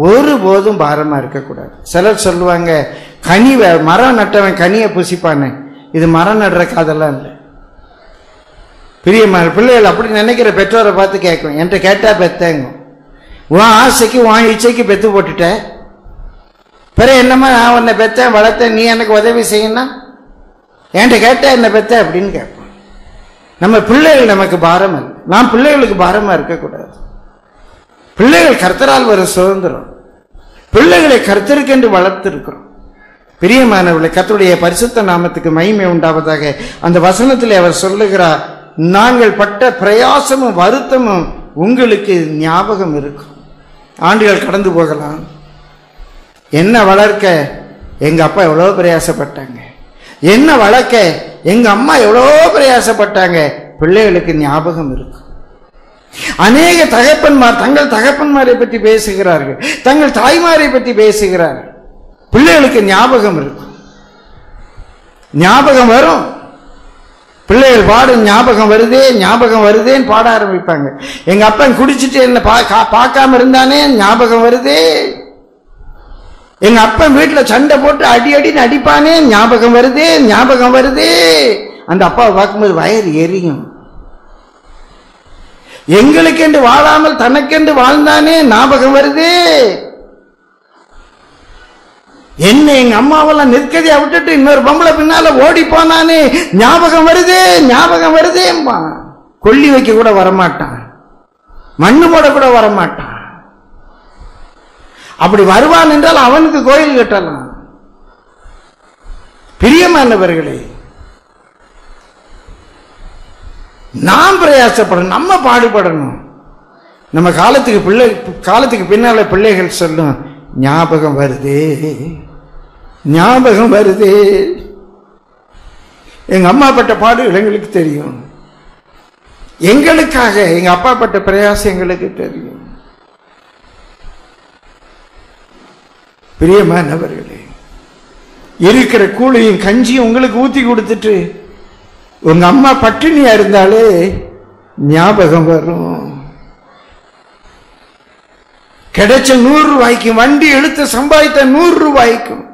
ஒருபோதும் பாரமா இருக்கக்கூடாது. சிலர் சொல்லுவாங்க, கனி மரம் நட்டவன் கனியை புசிப்பானே, இது மரம் நடுற காதெல்லாம் இல்லை. பிரியமான பிள்ளைகள் அப்படி நினைக்கிற பெற்றோரை பார்த்து கேட்கும், என்கிட்ட கேட்டா பெத்தேங்க, உன் ஆசைக்கு உன் இச்சைக்கு பெத்து போட்டுட்டேன், பிற என்னமா நான் உன்னை பெத்தேன் வளர்த்தேன், நீ எனக்கு உதவி செய்யணும்னா என்கிட்ட கேட்டா என்ன பெத்த அப்படின்னு கேட்பேன். நம்ம பிள்ளைகள் நமக்கு பாரம் அல்ல, நாம் பிள்ளைகளுக்கு பாரமாக இருக்கக்கூடாது. பிள்ளைகள் கர்த்தரால் வர சுதந்திரம், பிள்ளைகளை கர்த்தருக்கென்று வளர்த்திருக்கிறோம். பிரியமானவர்களை, கர்த்தருடைய பரிசுத்த நாமத்துக்கு மகிமை உண்டாவதாக. அந்த வசனத்தில் அவர் சொல்லுகிறார், நாங்கள் பட்ட பிரயாசமும் வருத்தமும் உங்களுக்கு ஞாபகம் இருக்கும். ஆண்டுகள் கடந்து போகலாம், என்ன வளர்க்க எங்கள் அப்பா எவ்வளோ பிரயாசப்பட்டாங்க, என்ன வளர்க்க எங்க அம்மா எவ்வளோ பிரயாசப்பட்டாங்க, பிள்ளைகளுக்கு ஞாபகம் இருக்கும். அநேக தகப்பன்மார் தங்கள் தகப்பன்மாரை பற்றி பேசுகிறார்கள், தங்கள் தாய்மாரை பற்றி பேசுகிறார்கள். பிள்ளைகளுக்கு ஞாபகம் இருக்கும், ஞாபகம் வரும். பிள்ளைகள் பாடும் ஞாபகம் வருதே ஞாபகம் வருதேன்னு பாட ஆரம்பிப்பாங்க. எங்க அப்பா குடிச்சிட்டு என்ன பார்க்காம இருந்தானே ஞாபகம் வருதே, எங்க அப்பா வீட்டில் சண்டை போட்டு அடி அடின்னு அடிப்பானே ஞாபகம் வருதே ஞாபகம் வருதே. அந்த அப்பாவை பார்க்கும்போது வயிறு எரியும். எங்களுக்கென்று வாழாமல் தனக்கென்று வாழ்ந்தானே ஞாபகம் வருதே, என்ன எங்க அம்மாவெல்லாம் நிற்கதையா விட்டுட்டு இன்னொரு பொம்பளை பின்னால ஓடி போனானே ஞாபகம் வருதே ஞாபகம் வருதேம்பா. கொல்லி வைக்க கூட வரமாட்டான், மண்ணு போட கூட வரமாட்டான். அப்படி வருவான் என்றால் அவனுக்கு கோயில் கட்டலாம். பிரியமானவர்களே, நாம் பிரயாசப்படணும், நம்ம பாடுபடணும். நம்ம காலத்துக்கு பிள்ளை காலத்துக்கு பின்னால பிள்ளைகள் சொல்லும், ஞாபகம் வருதே ஞாபகம் வருதே. எங்க அம்மா பட்ட பாடுகள் எங்களுக்கு தெரியும், எங்களுக்காக எங்க அப்பா பட்ட பிரயாசம் எங்களுக்கு தெரியும். பிரியமானவர்களே, இருக்கிற கூழையும் கஞ்சியும் உங்களுக்கு ஊற்றி கொடுத்துட்டு உங்க அம்மா பட்டினியா இருந்தாலே ஞாபகம் வரும். கிடைச்ச நூறு ரூபாய்க்கும் வண்டி எடுத்து சம்பாதித்த நூறு ரூபாய்க்கும்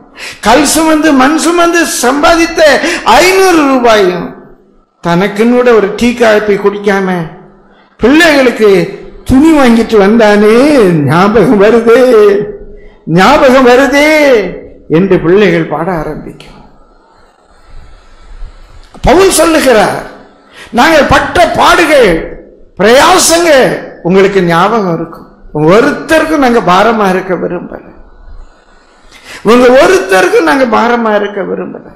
கல் சுமந்து மண் சுமந்து சம்பாதித்த ஐநூறு ரூபாயும் தனக்குன்னு கூட ஒரு டீ காப்பி குடிக்காம பிள்ளைகளுக்கு துணி வாங்கிட்டு வந்தானே ஞாபகம் வருது ஞாபகம் வருது என்று பிள்ளைகள் பாட ஆரம்பிக்கும். பவுல் சொல்லுகிறார், நாங்கள் பட்ட பாடுகள் பிரயாசங்கள் உங்களுக்கு ஞாபகம் இருக்கும், ஒருத்தருக்கும் நாங்க பாரமா இருக்க விரும்பல, உங்க ஒருத்தருக்கும் நாங்க பாரமா இருக்க விரும்பல.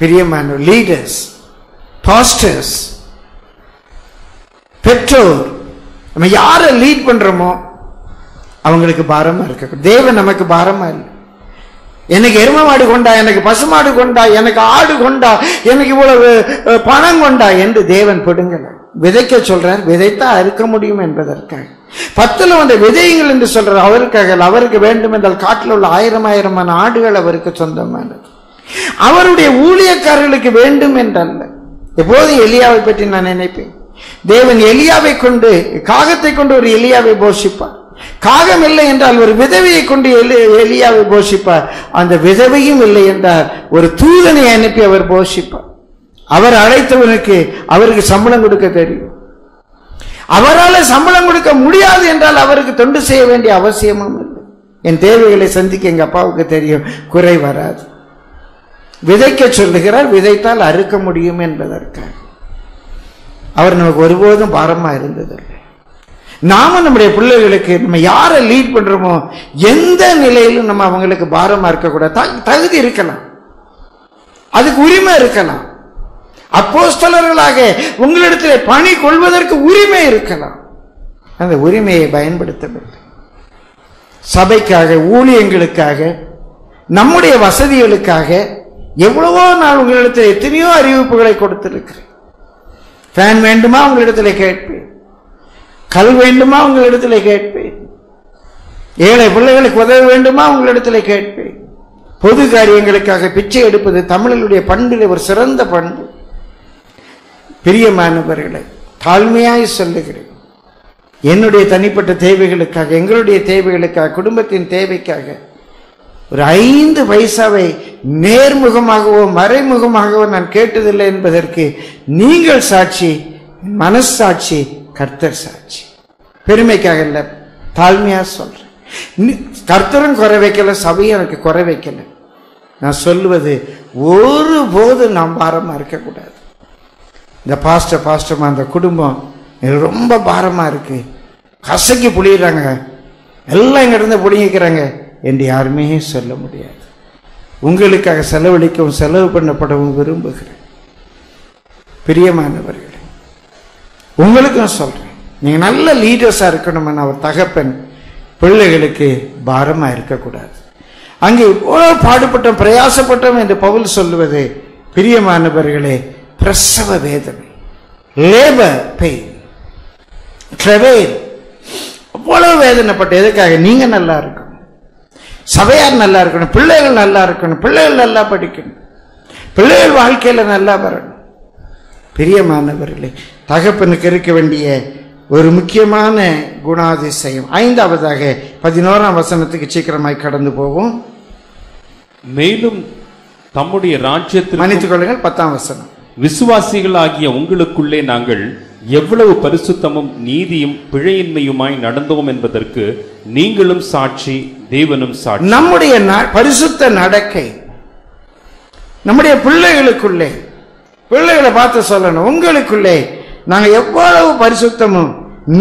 பிரியமான லீடர்ஸ், பாஸ்டர்ஸ், பெற்றோர், நம்ம யாரை லீட் பண்றோமோ அவங்களுக்கு பாரமா இருக்க. தேவன் நமக்கு பாரமா இல்லை. எனக்கு எருமை மாடு கொண்டா, எனக்கு பசுமாடு கொண்டா, எனக்கு ஆடு கொண்டா, எனக்கு இவ்வளவு பணம் கொண்டா என்று தேவன் படுங்கள். விதைக்க சொல்றார், விதைத்தா அறுக்க முடியும் என்பதற்காக. பத்துல வந்த விதைகள் என்று சொல்றார் அவருக்காக. அவருக்கு வேண்டும் என்றால் காட்டில் உள்ள ஆயிரம் ஆயிரமான ஆடுகள் அவருக்கு சொந்தமானது, அவருடைய ஊழியக்காரர்களுக்கு வேண்டும் என்றல்ல. எப்போதும் எலியாவை பற்றி நான் நினைப்பேன். தேவன் எலியாவை கொண்டு, காகத்தை கொண்டு ஒரு எலியாவை போஷிப்பார். காகம் இல்லை என்றால் ஒரு விதவையை கொண்டு எலியாவை போஷிப்பார். அந்த விதவையும் இல்லை என்றால் ஒரு தூதனை அனுப்பி அவர் போஷிப்பார். அவர் அழைத்தவனுக்கு அவருக்கு சம்பளம் கொடுக்க தெரியும். அவரால் சம்பளம் கொடுக்க முடியாது என்றால் அவருக்கு தொண்டு செய்ய வேண்டிய அவசியமும் இல்லை. என் தேவைகளை சந்திக்க எங்க அப்பாவுக்கு தெரியும், குறை வராது. விதைக்க சொல்லுகிறார், விதைத்தால் அறுக்க முடியும் என்பதற்காக. அவர் நமக்கு ஒருபோதும் பாரமா இருந்ததில்லை. நாம நம்முடைய பிள்ளைகளுக்கு நம்ம யாரை லீட் பண்றோமோ எந்த நிலையிலும் நம்ம அவங்களுக்கு பாரமா இருக்கக்கூடாது. தகுதி இருக்கலாம், அதுக்கு உரிமை இருக்கலாம். அப்போஸ்தலர்களாக உங்களிடத்தில் பணி கொள்வதற்கு உரிமை இருக்கலாம். அந்த உரிமையை பயன்படுத்த வேண்டும். சபைக்காக, ஊழியங்களுக்காக, நம்முடைய வசதிகளுக்காக எவ்வளவோ நான் உங்களிடத்தில் எத்தனையோ அறிவிப்புகளை கொடுத்திருக்கிறேன். ஃபேன் வேண்டுமா உங்களிடத்தில் கேட்பேன், கல் வேண்டுமா உங்களிடத்தில் கேட்பேன், ஏழை பிள்ளைகளுக்கு உதவ வேண்டுமா உங்களிடத்தில் கேட்பேன். பொது காரியங்களுக்காக பிச்சை எடுப்பது தமிழர்களுடைய பண்பில் ஒரு சிறந்த பண்பு. பிரியமானவர்களை, தாழ்மையாய் சொல்லுகிறேன், என்னுடைய தனிப்பட்ட தேவைகளுக்காக, எங்களுடைய தேவைகளுக்காக, குடும்பத்தின் தேவைக்காக ஒரு ஐந்து பைசாவை நேர்முகமாகவோ மறைமுகமாகவோ நான் கேட்டதில்லை என்பதற்கு நீங்கள் சாட்சி, மனசாட்சி, கர்த்தர் சாட்சி. பெருமைக்காக இல்லை, தாழ்மையா சொல்றேன். கர்த்தரும் குறை வைக்கல, சபையும் எனக்கு குறை வைக்கல. நான் சொல்லுவது, ஒருபோது நாம் பாரமா இருக்கக்கூடாது. இந்த பாஸ்டர் பாஸ்டர்மா அந்த குடும்பம் ரொம்ப பாரமாக இருக்குது, கசக்கி புளியிறாங்க, எல்லாம் இங்கிருந்து புளிங்கிக்கிறாங்க என்று யாருமே சொல்ல முடியாது. உங்களுக்காக செலவழிக்கவும் செலவு பண்ணப்படவும் விரும்புகிறேன். பிரியமானவர்களே, உங்களுக்கும் சொல்கிறேன், நீங்கள் நல்ல லீடர்ஸாக இருக்கணும்னு. ஒரு தகப்பன் பிள்ளைகளுக்கு பாரமாக இருக்கக்கூடாது. அங்கே இவ்வளோ பாடுபட்டோம், பிரயாசப்பட்டோம் என்று பவுல் சொல்லுவது, பிரியமானவர்களே, பிரசவ வேதனை, லேபர் பெயின், ட்ரவேல், அவ்வளவு வேதனைப்பட்ட. எதுக்காக? நீங்க நல்லா இருக்கணும், சபையார் நல்லா இருக்கணும், பிள்ளைகள் நல்லா இருக்கணும், பிள்ளைகள் நல்லா படிக்கணும், பிள்ளைகள் வாழ்க்கையில் நல்லா வரணும். பிரியமானவர்களே, தகப்பனுக்கு இருக்க வேண்டிய ஒரு முக்கியமான குணாதிசயம். ஐந்தாவதாக பதினோராம் வசனத்துக்கு சீக்கிரமாய் கடந்து போவோம். மேலும் தம்முடைய ராஜ்யத்தில், மன்னித்துக் கொள்ளுங்கள், பத்தாம் வசனம், விசுவாசிகளாகிய உங்களுக்குள்ளே நாங்கள் எவ்வளவு பரிசுத்தமும் நீதியும் பிழையின்மையுமாய் நடந்தோம் என்பதற்கு நீங்களும் சாட்சி, தேவனும் சாட்சி. நம்முடைய பரிசுத்த நடக்கை நம்முடைய பிள்ளைகளுக்குள்ளே, பிள்ளைகளை பார்த்து சொல்லணும், உங்களுக்குள்ளே நாங்கள் எவ்வளவு பரிசுத்தமும்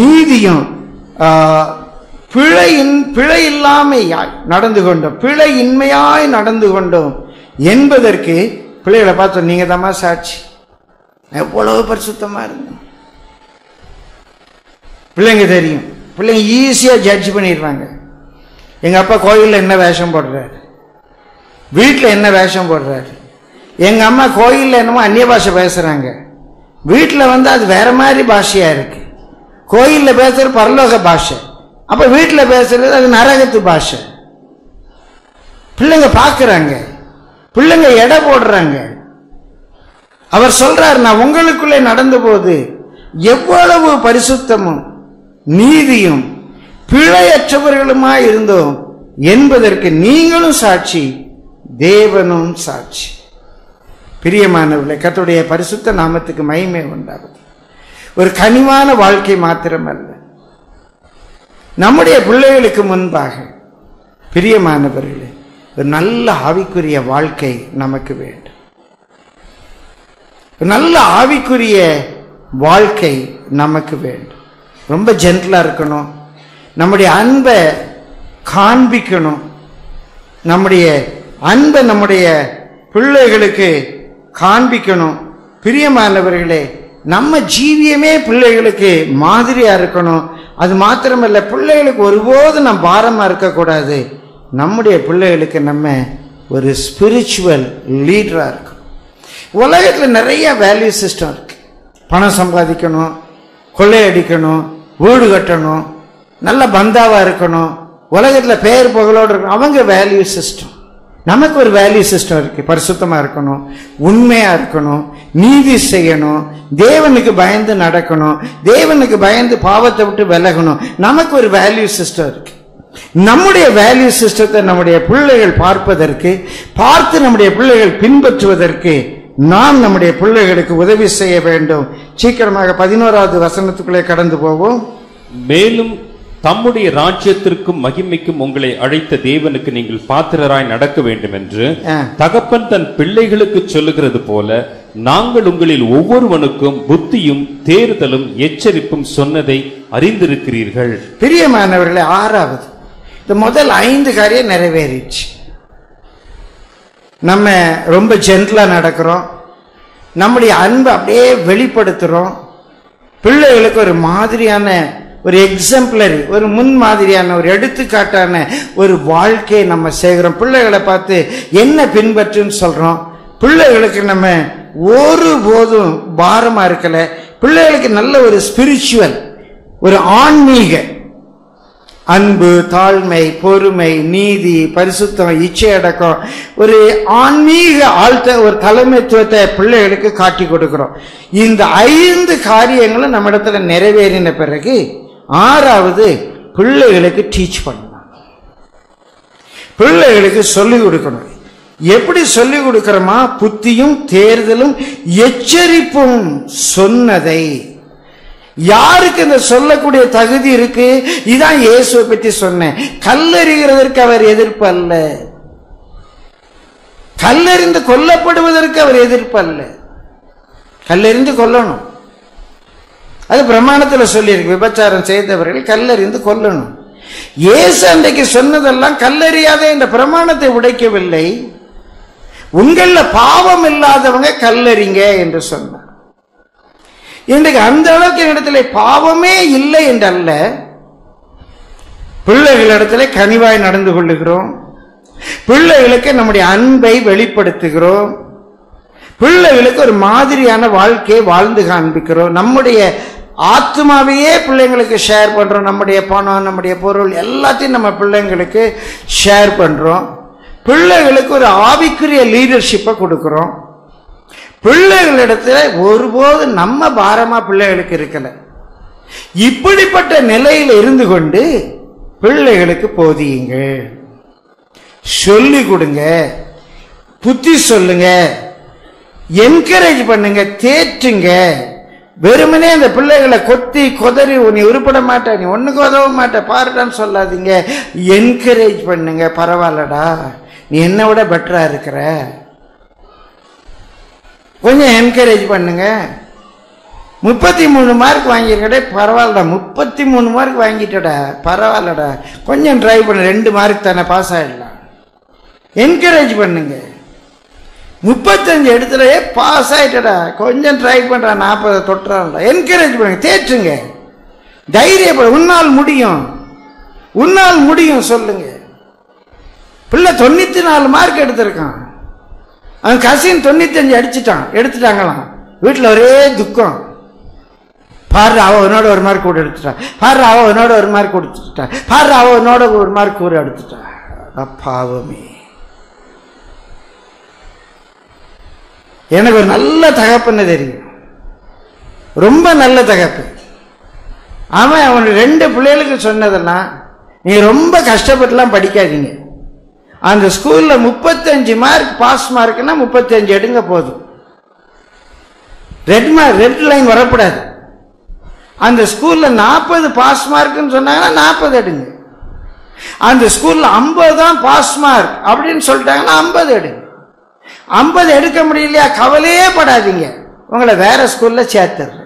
நீதியும் பிழையின் பிழை இல்லாமையாய் நடந்து கொண்டோம், பிழையின்மையாய் நடந்து கொண்டோம் என்பதற்கு பிள்ளைகளை பார்த்தோம். நீங்க தாமா சாட்சி. எவ்வளவு பரிசுத்தமா இருந்தோம். பிள்ளைங்க தெரியும், பிள்ளைங்க ஈஸியா ஜட்ஜ் பண்ணிடுறாங்க. எங்க அப்பா கோயில்ல என்ன வேஷம் போடுறாரு, வீட்டுல என்ன வேஷம் போடுறாரு. எங்க அம்மா கோயில்ல என்னமோ அந்நிய பாஷை பேசுறாங்க, வீட்டுல வந்து அது வேற மாதிரி பாஷையா இருக்கு. கோயில்ல பேசுறது பரலோக பாஷை, அப்ப வீட்டுல பேசுறது அது நரகத்து பாஷை. பிள்ளைங்க பாக்குறாங்க, பிள்ளைங்க எடை போடுறாங்க. அவர் சொல்றாரு, நான் உங்களுக்குள்ளே நடந்த போது எவ்வளவு பரிசுத்தமும் நீதியும் பிழையற்றவர்களுமாய் இருந்தோம் என்பதற்கு நீங்களும் சாட்சி, தேவனும் சாட்சி. பிரியமானவர்களே, கர்த்தருடைய பரிசுத்த நாமத்துக்கு மகிமை உண்டாகுது. ஒரு கனிவான வாழ்க்கை மாத்திரமல்ல, நம்முடைய பிள்ளைகளுக்கு முன்பாக பிரியமானவர்களே ஒரு நல்ல ஆவிக்குரிய வாழ்க்கை நமக்கு வேண்டும். நல்ல ஆவிக்குரிய வாழ்க்கை நமக்கு வேண்டும். ரொம்ப ஜென்டலாக இருக்கணும், நம்முடைய அன்பை காண்பிக்கணும், நம்முடைய அன்பை நம்முடைய பிள்ளைகளுக்கு காண்பிக்கணும். பிரியமானவர்களே, நம்ம ஜீவியமே பிள்ளைகளுக்கு மாதிரியாக இருக்கணும். அது மாத்திரமல்ல, பிள்ளைகளுக்கு ஒருபோதும் நம்ம பாரமாக இருக்கக்கூடாது. நம்முடைய பிள்ளைகளுக்கு நம்ம ஒரு ஸ்பிரிச்சுவல் லீடராக இருக்கணும். உலகத்தில் நிறைய வேல்யூ சிஸ்டம் இருக்குது. பணம் சம்பாதிக்கணும், கொள்ளையடிக்கணும், வீடு கட்டணும், நல்ல பந்தாவாக இருக்கணும், உலகத்தில் பெயர் புகழோடு இருக்கணும். அவங்க வேல்யூ சிஸ்டம். நமக்கு ஒரு வேல்யூ சிஸ்டம் இருக்குது. பரிசுத்தமாக இருக்கணும், உண்மையாக இருக்கணும், நீதி செய்யணும், தேவனுக்கு பயந்து நடக்கணும், தேவனுக்கு பயந்து பாவத்தை விட்டு விலகணும். நமக்கு ஒரு வேல்யூ சிஸ்டம் இருக்குது. நம்முடைய வேல்யூ சிஸ்டத்தை நம்முடைய பிள்ளைகள் பார்ப்பதற்கு, பார்த்து நம்முடைய பிள்ளைகள் பின்பற்றுவதற்கு நாம் நம்முடைய பிள்ளைகளுக்கு உதவி செய்ய வேண்டும். சீக்கிரமாக பதினோராவது வசனத்துக்குள்ளே கடந்து போவோம். மேலும் தம்முடைய ராஜ்யத்திற்கும் மகிமைக்கும் உங்களை அழைத்த தேவனுக்கு நீங்கள் பாத்திரராய் நடக்க வேண்டும் என்று தகப்பன் தன் பிள்ளைகளுக்கு சொல்லுகிறது போல நாங்கள் உங்களில் ஒவ்வொருவனுக்கும் புத்தியும் தேர்தலும் எச்சரிப்பும் சொன்னதை அறிந்திருக்கிறீர்கள். பிரியமானவர்களே, ஆறாவது இந்த முதல் ஐந்து காரியம் நிறைவேறிச்சு. நம்ம ரொம்ப ஜென்டலாக நடக்கிறோம், நம்முடைய அன்பை அப்படியே வெளிப்படுத்துகிறோம், பிள்ளைகளுக்கு ஒரு மாதிரியான ஒரு எக்ஸாம்பிளரி, ஒரு முன்மாதிரியான ஒரு எடுத்துக்காட்டான ஒரு வாழ்க்கையை நம்ம செய்கிறோம். பிள்ளைகளை பார்த்து என்ன பின்பற்றுன்னு சொல்கிறோம். பிள்ளைகளுக்கு நம்ம ஒரு போதும் பாரமாக இருக்கலை. பிள்ளைகளுக்கு நல்ல ஒரு ஸ்பிரிச்சுவல், ஒரு ஆன்மீக அன்பு, தாழ்மை, பொறுமை, நீதி, பரிசுத்தம், இச்சை அடக்கம், ஒரு ஆன்மீக ஆழ்த்த ஒரு தலைமைத்துவத்தை பிள்ளைகளுக்கு காட்டி கொடுக்கிறோம். இந்த ஐந்து காரியங்களும் நம்ம இடத்துல நிறைவேறின பிறகு ஆறாவது பிள்ளைகளுக்கு டீச் பண்ணணும், பிள்ளைகளுக்கு சொல்லிக் கொடுக்கணும். எப்படி சொல்லிக் கொடுக்கிறோமா? புத்தியும் தேர்தலும் எச்சரிப்பும் சொன்னதை. யாருக்கு இந்த சொல்லக்கூடிய தகுதி இருக்கு? இதான் இயேசுவை பற்றி சொன்னேன். கல்லறிகிறதற்கு அவர் எதிர்ப்பு அல்ல, கல்லறிந்து கொல்லப்படுவதற்கு அவர் எதிர்ப்பு அல்ல. கல்லறிந்து கொல்லணும், அது பிரமாணத்தில் சொல்லியிருக்கு. விபச்சாரம் செய்தவர்கள் கல்லறிந்து கொல்லணும். இயேசு அன்றைக்கு சொன்னதெல்லாம் கல்லறியாத இந்த பிரமாணத்தை உடைக்கவில்லை. உங்களில் பாவம் இல்லாதவங்க கல்லறிங்க என்று சொன்னார். இன்றைக்கு அந்த அளவுக்கு இடத்துல பாவமே இல்லை என்றல்ல, பிள்ளைகளிடத்துல கனிவாய் நடந்து கொள்ளுகிறோம், பிள்ளைகளுக்கு நம்முடைய அன்பை வெளிப்படுத்துகிறோம், பிள்ளைகளுக்கு ஒரு மாதிரியான வாழ்க்கையை வாழ்ந்து காண்பிக்கிறோம். நம்முடைய ஆத்மாவையே பிள்ளைங்களுக்கு ஷேர் பண்றோம். நம்முடைய பணம், நம்முடைய பொருள் எல்லாத்தையும் நம்ம பிள்ளைங்களுக்கு ஷேர் பண்றோம். பிள்ளைகளுக்கு ஒரு ஆவிக்குரிய லீடர்ஷிப்பை கொடுக்கிறோம். பிள்ளைகளிடத்துல ஒருபோது நம்ம பாரமா பிள்ளைகளுக்கு இருக்கல. இப்படிப்பட்ட நிலையில் இருந்து கொண்டு பிள்ளைகளுக்கு போதியுங்க, சொல்லி கொடுங்க, புத்தி சொல்லுங்க, என்கரேஜ் பண்ணுங்க, தேற்றுங்க. வெறுமனே அந்த பிள்ளைகளை கொத்தி கொதறி நீ உருப்பட மாட்ட, நீ ஒண்ணுக்கு உதவ மாட்ட, பாருடான்னு சொல்லாதீங்க. என்கரேஜ் பண்ணுங்க. பரவாயில்லடா, நீ என்னை விட பெட்டரா இருக்கிற, கொஞ்சம் என்கரேஜ் பண்ணுங்க. முப்பத்தி மூணு மார்க் வாங்கியிருக்கடே, பரவாயில்லடா, முப்பத்தி மூணு மார்க் வாங்கிட்டடா, பரவாயில்லடா, கொஞ்சம் ட்ரை பண்ண, ரெண்டு மார்க் தானே பாஸ் ஆகிடலாம். என்கரேஜ் பண்ணுங்க. முப்பத்தஞ்சு இடத்துல பாஸ் ஆகிட்டடா, கொஞ்சம் ட்ரை பண்ணுறா, நாற்பதை தொட்டுறான்டா, என்கரேஜ் பண்ணுங்க, தேற்றுங்க, தைரியப்பட, உன்னால் முடியும், உன்னால் முடியும் சொல்லுங்க. பிள்ளை தொண்ணூற்றி நாலு மார்க் எடுத்திருக்கான், அவன் கசின் தொண்ணூத்தஞ்சு அடிச்சுட்டான், எடுத்துட்டாங்களாம். வீட்டில் ஒரே துக்கம். பாரு அவனோட ஒரு மார்க் கூட எடுத்துட்டான், பாரு அவனோட ஒரு மார்க் கொடுத்துட்டான், பாரு அவனோட ஒரு மார்க் கூட எடுத்துட்டான். அப்பாவமே, எனக்கு ஒரு நல்ல தகப்பன்னு தெரியும், ரொம்ப நல்ல தகப்பு. அவன் அவன் ரெண்டு பிள்ளைகளுக்கு சொன்னதெல்லாம், நீ ரொம்ப கஷ்டப்பட்டுலாம் படிக்காதீங்க, அந்த ஸ்கூல்ல முப்பத்தஞ்சு மார்க் பாஸ் மார்க்னா முப்பத்தஞ்சு எடுங்க போதும். ரெட் மார்க் ரெட் லைன் வரக்கூடாது. அந்த ஸ்கூல்ல நாற்பது பாஸ் மார்க்னு சொன்னாங்கன்னா நாற்பது எடுங்க. அந்த ஸ்கூல்ல ஐம்பது தான் பாஸ் மார்க் அப்படின்னு சொல்லிட்டாங்கன்னா ஐம்பது எடுங்க. ஐம்பது எடுக்க முடியலையா கவலையே படாதீங்க, உங்களை வேற ஸ்கூல்ல சேர்த்துடுறேன்.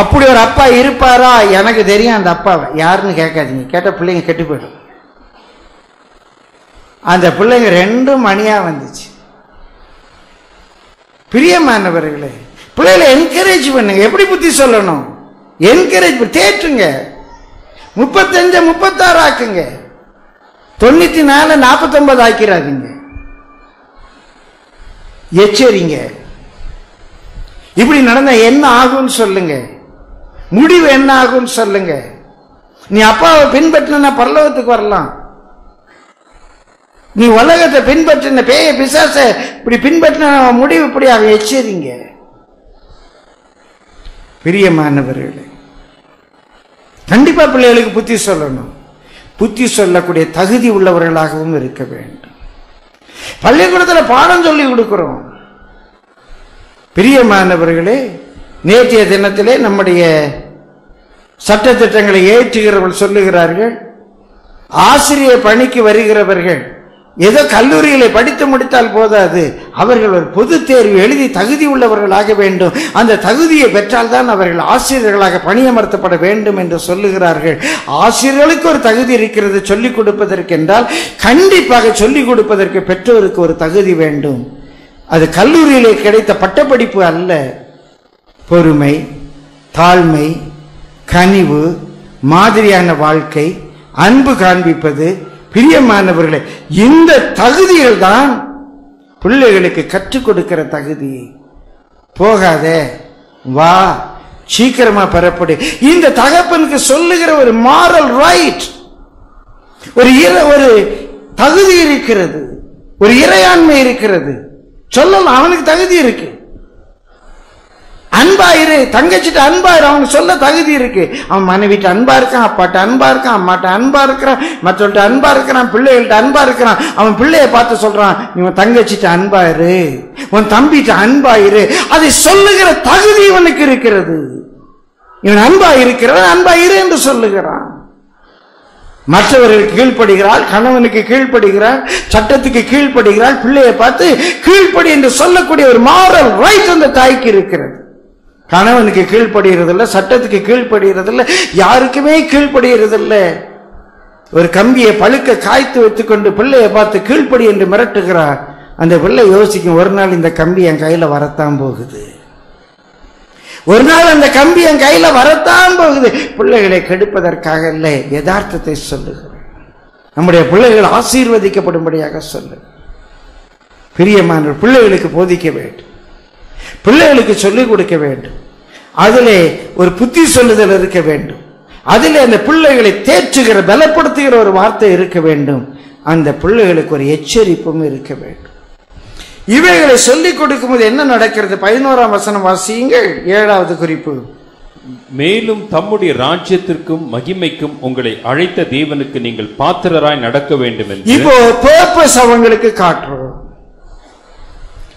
அப்படி ஒரு அப்பா இருப்பாரா? எனக்கு தெரியும் அந்த அப்பாவை. யாருன்னு கேட்காதீங்க, கேட்ட பிள்ளைங்க கெட்டு போயிடும். அந்த பிள்ளைங்க ரெண்டு மணியா வந்துச்சு. பிரியமானவர்களே, பிள்ளைகளை என்கரேஜ் பண்ணுங்க. எப்படி புத்தி சொல்லணும்? என்கரேஜ் தேற்றுங்க. முப்பத்தஞ்ச முப்பத்தாறு ஆக்குங்க. தொண்ணூத்தி நாலு நாற்பத்தொன்பது ஆக்கிறாதீங்க. எச்சரிங்க. இப்படி நடந்தா என்ன ஆகும்னு சொல்லுங்க, முடிவு என்ன ஆகும்னு சொல்லுங்க. நீ அப்பாவை பின்பற்றினா பரலோகத்துக்கு வரலாம். நீ உலகத்தை பின்பற்றின பேய பிசாச இப்படி பின்பற்றின முடிவு இப்படி ஆகும். எச்சரிங்க. பிரியமானவர்களே, கண்டிப்பா பிள்ளைகளுக்கு புத்தி சொல்லணும். புத்தி சொல்லக்கூடிய தகுதி உள்ளவர்களாகவும் இருக்க வேண்டும். பள்ளிக்கூடத்தில் பாடம் சொல்லி கொடுக்கிறோம். பிரியமானவர்களே, நேற்றைய தினத்திலே நம்முடைய சட்ட திட்டங்களை ஏற்றுகிறவர்கள் சொல்லுகிறார்கள், ஆசிரியர் பணிக்கு வருகிறவர்கள் ஏதோ கல்லூரிகளை படித்து முடித்தால் போதாது, அவர்கள் ஒரு பொது தேர்வு எழுதி தகுதி உள்ளவர்களாக வேண்டும். அந்த தகுதியை பெற்றால்தான் அவர்கள் ஆசிரியர்களாக பணியமர்த்தப்பட வேண்டும் என்று சொல்லுகிறார்கள். ஆசிரியர்களுக்கு ஒரு தகுதி இருக்கிறது சொல்லிக் கொடுப்பதற்கென்றால், கண்டிப்பாக சொல்லிக் கொடுப்பதற்கு பெற்றோருக்கு ஒரு தகுதி வேண்டும். அது கல்லூரியிலே கிடைத்த பட்டப்படிப்பு அல்ல. பொறுமை, தாழ்மை, கனிவு, மாதிரியான வாழ்க்கை, அன்பு காண்பிப்பது, பிரியமானவர்களே, இந்த தகுதிகள் தான் பிள்ளைகளுக்கு கற்றுக் கொடுக்கிற தகுதி. போகாத வா, சீக்கிரமா பெறப்படு, இந்த தகப்பனுக்கு சொல்லுகிற ஒரு மாரல் ரைட், ஒரு ஒரு தகுதி இருக்கிறது, ஒரு இறையாண்மை இருக்கிறது. சொல்லலாம், அவனுக்கு தகுதி இருக்கு. அன்பாயிரு, தங்கச்சிட்ட அன்பாயிரு, அவனுக்கு சொல்ல தகுதி இருக்கு. அவன் மனைவிட்ட அன்பா இருக்கான், அப்பாட்ட அன்பா இருக்கான், அம்மாட்ட அன்பா இருக்கிறான், மற்றவர்கிட்ட அன்பா இருக்கிறான், பிள்ளைகள்ட்ட அன்பா இருக்கிறான். அவன் பிள்ளைய பார்த்து சொல்றான், இவன் தங்கச்சிட்ட அன்பாயிரு, உன் தம்பிட்ட அன்பாயிரு. அதை சொல்லுகிற தகுதி இவனுக்கு இருக்கிறது. இவன் அன்பா இருக்கிறவன் அன்பாயிரு என்று சொல்லுகிறான். மற்றவர்களுக்கு கீழ்ப்படுகிறாள், கணவனுக்கு கீழ்ப்படுகிறாள், சட்டத்துக்கு கீழ்ப்படுகிறாள், பிள்ளையை பார்த்து கீழ்ப்படி என்று சொல்லக்கூடிய ஒரு மாரல் ரைட் அந்த தாய்க்கு இருக்கிறது. கணவனுக்கு கீழ்ப்படுகிறது இல்லை, சட்டத்துக்கு கீழ்ப்படுகிறது இல்லை, யாருக்குமே கீழ்ப்படுகிறது இல்லை. ஒரு கம்பியை பழுக்க காய்த்து வைத்துக்கொண்டு பிள்ளையை பார்த்து கீழ்ப்படி என்று மிரட்டுகிறார். அந்த பிள்ளை யோசிக்கும், ஒரு நாள் இந்த கம்பி என் கையில வரத்தான் போகுது, ஒரு நாள் அந்த கம்பி என் கையில வரத்தான் போகுது. பிள்ளைகளை கெடுப்பதற்காக இல்லை, யதார்த்தத்தை சொல்லுகிறேன். நம்முடைய பிள்ளைகள் ஆசீர்வதிக்கப்படும்படியாக சொல்லு. பிரியமான பிள்ளைகளுக்கு போதிக்க வேண்டும், பிள்ளைகளுக்கு சொல்லிக் கொடுக்க வேண்டும். அதிலே ஒரு புத்தி சொல்லுதல் இருக்க வேண்டும். அதிலே அந்த பிள்ளைகளை தேற்றுகிற பலப்படுத்துகிற ஒரு வார்த்தை இருக்க வேண்டும். அந்த பிள்ளைகளுக்கு ஒரு எச்சரிப்பும் இருக்க வேண்டும். இவைகளை சொல்லிக் கொடுக்கும் போது என்ன நடக்கிறது? பதினோராம் வசனம் வாசியுங்கள், ஏழாவது குறிப்பு. மேலும் தம்முடைய ராஜ்யத்திற்கும் மகிமைக்கும் உங்களை அழைத்த தேவனுக்கு நீங்கள் பாத்திரராய் நடக்க வேண்டும் என்று இப்போ பர்பஸ் அவங்களுக்கு காட்டுறோம்.